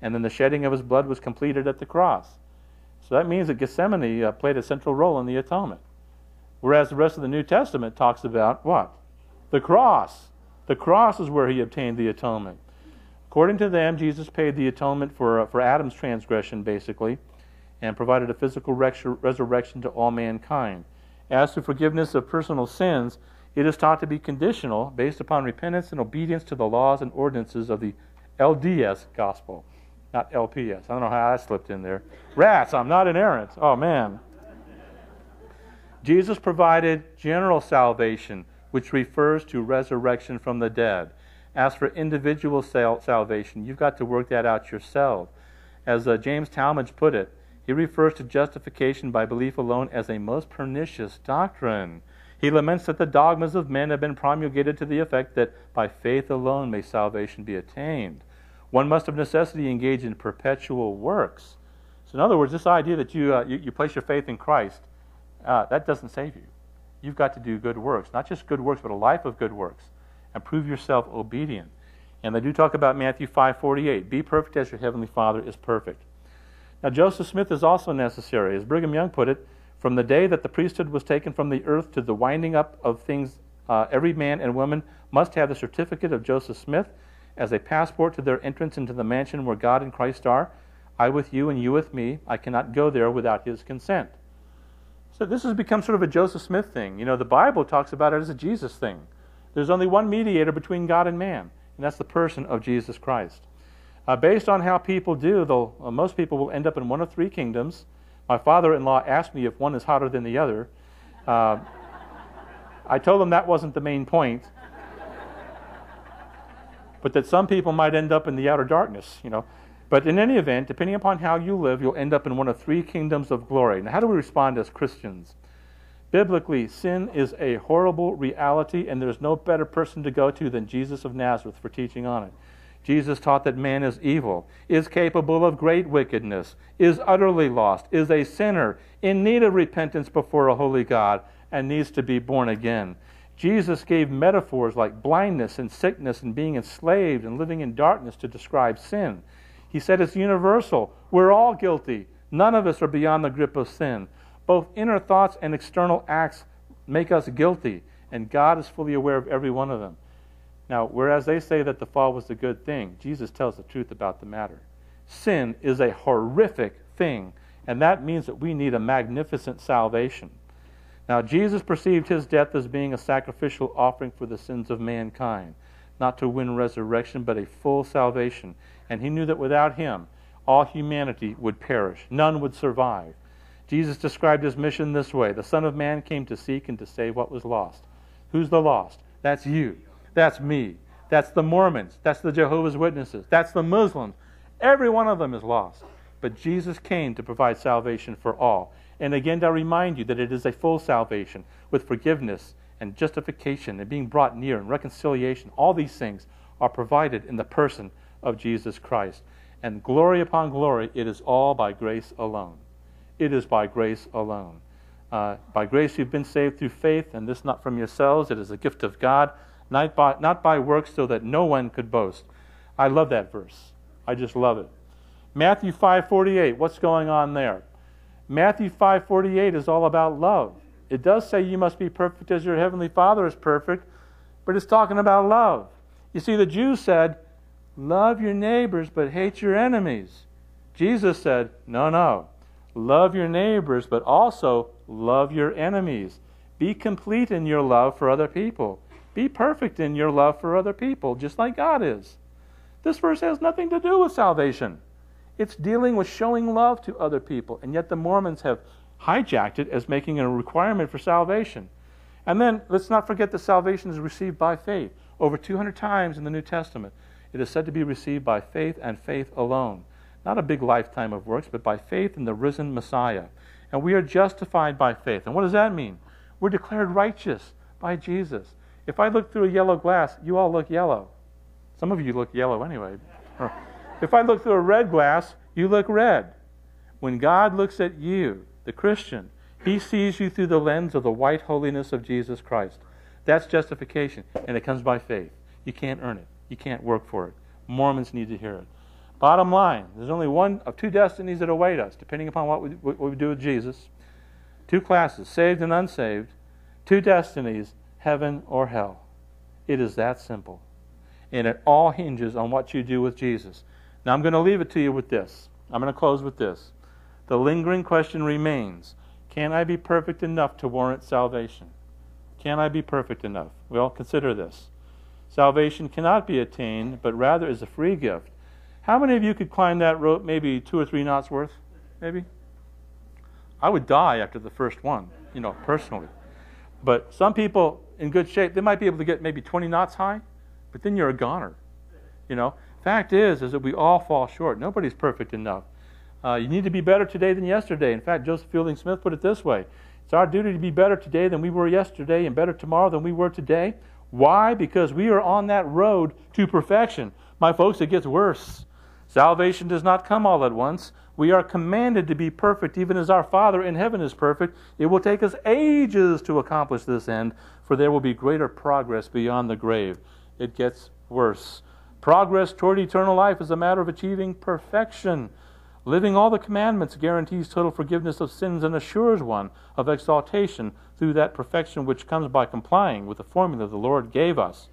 and then the shedding of his blood was completed at the cross. So that means that Gethsemane played a central role in the atonement. Whereas the rest of the New Testament talks about what? The cross. The cross is where he obtained the atonement. According to them, Jesus paid the atonement for Adam's transgression, basically, and provided a physical resurrection to all mankind. As to forgiveness of personal sins, it is taught to be conditional, based upon repentance and obedience to the laws and ordinances of the LDS gospel, not LPS. I don't know how I slipped in there. Rats, I'm not inerrant. Oh, man. Jesus provided general salvation, which refers to resurrection from the dead. As for individual salvation, you've got to work that out yourself. As James Talmage put it, he refers to justification by belief alone as a most pernicious doctrine. He laments that the dogmas of men have been promulgated to the effect that by faith alone may salvation be attained. One must of necessity engage in perpetual works. So in other words, this idea that you place your faith in Christ, that doesn't save you. You've got to do good works. Not just good works, but a life of good works. And prove yourself obedient. And they do talk about Matthew 5:48. Be perfect as your heavenly Father is perfect. Now, Joseph Smith is also necessary. As Brigham Young put it, from the day that the priesthood was taken from the earth to the winding up of things, every man and woman must have the certificate of Joseph Smith as a passport to their entrance into the mansion where God and Christ are. I with you and you with me. I cannot go there without his consent. So this has become sort of a Joseph Smith thing. The Bible talks about it as a Jesus thing. There's only one mediator between God and man, and that's the person of Jesus Christ. Based on how people do, though, most people will end up in one of three kingdoms. My father-in-law asked me if one is hotter than the other. I told him that wasn't the main point, but that some people might end up in the outer darkness, But in any event, depending upon how you live, you'll end up in one of three kingdoms of glory. Now, how do we respond as Christians? Biblically, sin is a horrible reality, and there's no better person to go to than Jesus of Nazareth for teaching on it. Jesus taught that man is evil, is capable of great wickedness, is utterly lost, is a sinner, in need of repentance before a holy God, and needs to be born again. Jesus gave metaphors like blindness and sickness and being enslaved and living in darkness to describe sin. He said it's universal. We're all guilty. None of us are beyond the grip of sin. Both inner thoughts and external acts make us guilty, and God is fully aware of every one of them. Now, whereas they say that the fall was a good thing, Jesus tells the truth about the matter. Sin is a horrific thing, and that means that we need a magnificent salvation. Now, Jesus perceived his death as being a sacrificial offering for the sins of mankind, not to win resurrection, but a full salvation. And he knew that without him, all humanity would perish. None would survive. Jesus described his mission this way. The Son of Man came to seek and to save what was lost. Who's the lost? That's you. That's me. That's the Mormons. That's the Jehovah's Witnesses. That's the Muslims. Every one of them is lost. But Jesus came to provide salvation for all. And again, I remind you that it is a full salvation with forgiveness and justification and being brought near and reconciliation. All these things are provided in the person of Jesus Christ. And glory upon glory, it is all by grace alone. It is by grace alone. By grace you've been saved through faith, and this not from yourselves. It is a gift of God, not by works, so that no one could boast. I love that verse. I just love it. Matthew 5:48, what's going on there? Matthew 5:48 is all about love. It does say you must be perfect as your heavenly Father is perfect, but it's talking about love. You see, the Jews said, love your neighbors, but hate your enemies. Jesus said, no, no. Love your neighbors, but also love your enemies. Be complete in your love for other people. Be perfect in your love for other people, just like God is. This verse has nothing to do with salvation. It's dealing with showing love to other people, and yet the Mormons have hijacked it as making it a requirement for salvation. And then, let's not forget that salvation is received by faith. Over 200 times in the New Testament, it is said to be received by faith and faith alone. Not a big lifetime of works, but by faith in the risen Messiah. And we are justified by faith. And what does that mean? We're declared righteous by Jesus. If I look through a yellow glass, you all look yellow. Some of you look yellow anyway. If I look through a red glass, you look red. When God looks at you, the Christian, he sees you through the lens of the white holiness of Jesus Christ. That's justification, and it comes by faith. You can't earn it. You can't work for it. Mormons need to hear it. Bottom line, there's only one of two destinies that await us, depending upon what we do with Jesus. Two classes, saved and unsaved. Two destinies, heaven or hell. It is that simple. And it all hinges on what you do with Jesus. Now I'm going to leave it to you with this. I'm going to close with this. The lingering question remains, can I be perfect enough to warrant salvation? Can I be perfect enough? Well, consider this. Salvation cannot be attained, but rather is a free gift. How many of you could climb that rope maybe 2 or 3 knots worth? Maybe? I would die after the first one, you know, personally. But some people in good shape, they might be able to get maybe 20 knots high, but then you're a goner. You know, fact is that we all fall short. Nobody's perfect enough. You need to be better today than yesterday. In fact, Joseph Fielding Smith put it this way. It's our duty to be better today than we were yesterday and better tomorrow than we were today. Why? Because we are on that road to perfection. My folks, it gets worse. Salvation does not come all at once. We are commanded to be perfect, even as our Father in heaven is perfect. It will take us ages to accomplish this end, for there will be greater progress beyond the grave. It gets worse. Progress toward eternal life is a matter of achieving perfection. Living all the commandments guarantees total forgiveness of sins and assures one of exaltation through that perfection which comes by complying with the formula the Lord gave us.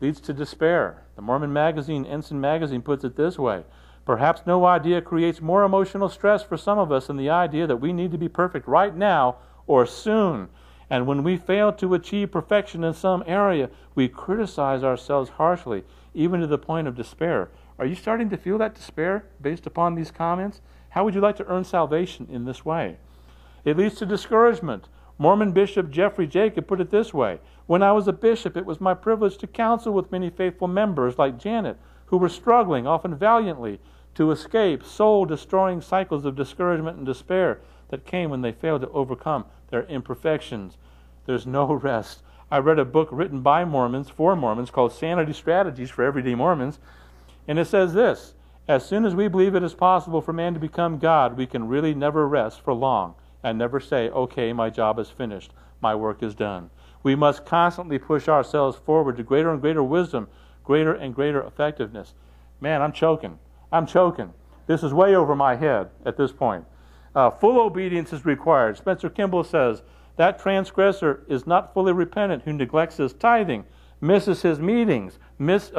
Leads to despair. The Mormon magazine, Ensign Magazine, puts it this way. Perhaps no idea creates more emotional stress for some of us than the idea that we need to be perfect right now or soon. And when we fail to achieve perfection in some area, we criticize ourselves harshly, even to the point of despair. Are you starting to feel that despair based upon these comments? How would you like to earn salvation in this way? It leads to discouragement. Mormon Bishop Jeffrey Jacob put it this way. When I was a bishop, it was my privilege to counsel with many faithful members like Janet, who were struggling, often valiantly, to escape soul-destroying cycles of discouragement and despair that came when they failed to overcome their imperfections. There's no rest. I read a book written by Mormons, for Mormons, called Sanity Strategies for Everyday Mormons, and it says this, as soon as we believe it is possible for man to become God, we can really never rest for long. And never say, okay, my job is finished, my work is done. We must constantly push ourselves forward to greater and greater wisdom, greater and greater effectiveness. Man, I'm choking. This is way over my head at this point. Full obedience is required. Spencer Kimball says, that transgressor is not fully repentant who neglects his tithing misses his meetings, breaks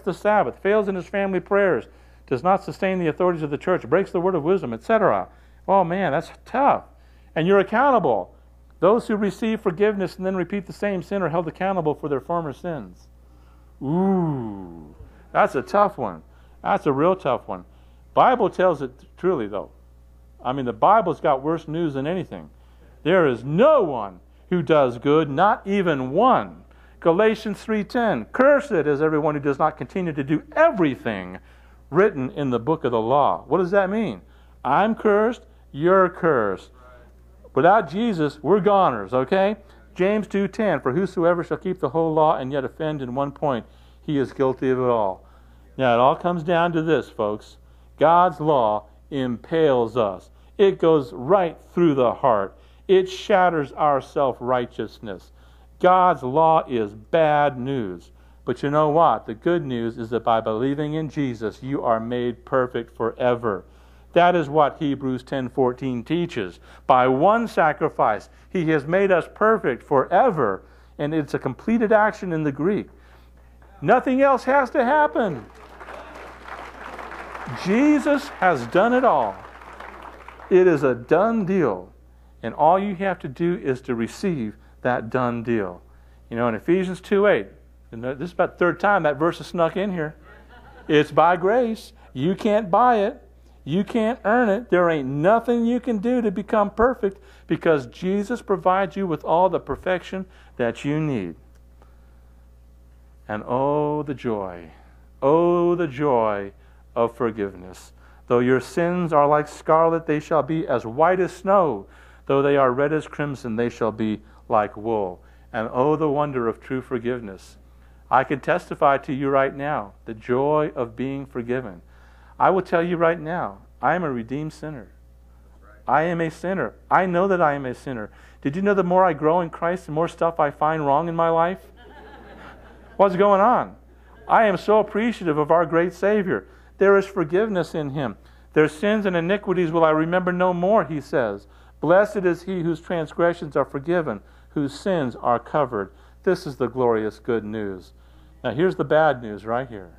the Sabbath, fails in his family prayers, does not sustain the authorities of the church, breaks the word of wisdom, etc. Oh man, that's tough. And you're accountable. Those who receive forgiveness and then repeat the same sin are held accountable for their former sins. Ooh, that's a tough one. That's a real tough one. Bible tells it truly, though. I mean, the Bible's got worse news than anything. There is no one who does good, not even one. Galatians 3:10, cursed is everyone who does not continue to do everything written in the book of the law. What does that mean? I'm cursed, you're cursed. Without Jesus, we're goners, okay? James 2:10, for whosoever shall keep the whole law and yet offend in one point, he is guilty of it all. Now, it all comes down to this, folks. God's law impales us. It goes right through the heart. It shatters our self-righteousness. God's law is bad news. But you know what? The good news is that by believing in Jesus, you are made perfect forever. That is what Hebrews 10:14 teaches. By one sacrifice, he has made us perfect forever. And it's a completed action in the Greek. Nothing else has to happen. Jesus has done it all. It is a done deal. And all you have to do is to receive that done deal. You know, in Ephesians 2:8, and this is about the third time that verse is snuck in here. It's by grace. You can't buy it. You can't earn it. There ain't nothing you can do to become perfect because Jesus provides you with all the perfection that you need. And oh, the joy of forgiveness. Though your sins are like scarlet, they shall be as white as snow. Though they are red as crimson, they shall be like wool. And oh, the wonder of true forgiveness. I can testify to you right now the joy of being forgiven. I will tell you right now, I am a redeemed sinner. I am a sinner. I know that I am a sinner. Did you know the more I grow in Christ, the more stuff I find wrong in my life? What's going on? I am so appreciative of our great Savior. There is forgiveness in Him. Their sins and iniquities will I remember no more, He says. Blessed is he whose transgressions are forgiven, whose sins are covered. This is the glorious good news. Now here's the bad news right here.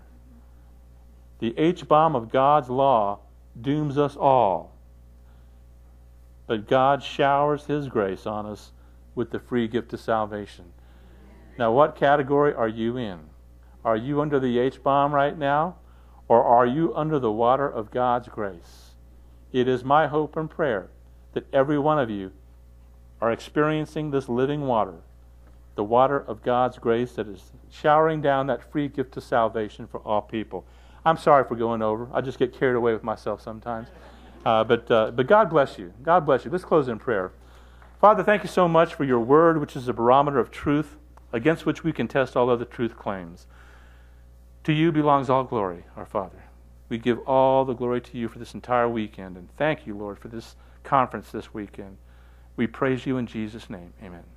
The H-bomb of God's law dooms us all. But God showers His grace on us with the free gift of salvation. Now what category are you in? Are you under the H-bomb right now? Or are you under the water of God's grace? It is my hope and prayer that every one of you are experiencing this living water, the water of God's grace that is showering down that free gift of salvation for all people. I'm sorry for going over. I just get carried away with myself sometimes. But God bless you. God bless you. Let's close in prayer. Father, thank you so much for your word, which is a barometer of truth, against which we can test all other truth claims. To you belongs all glory, our Father. We give all the glory to you for this entire weekend. And thank you, Lord, for this conference this weekend. We praise you in Jesus' name. Amen.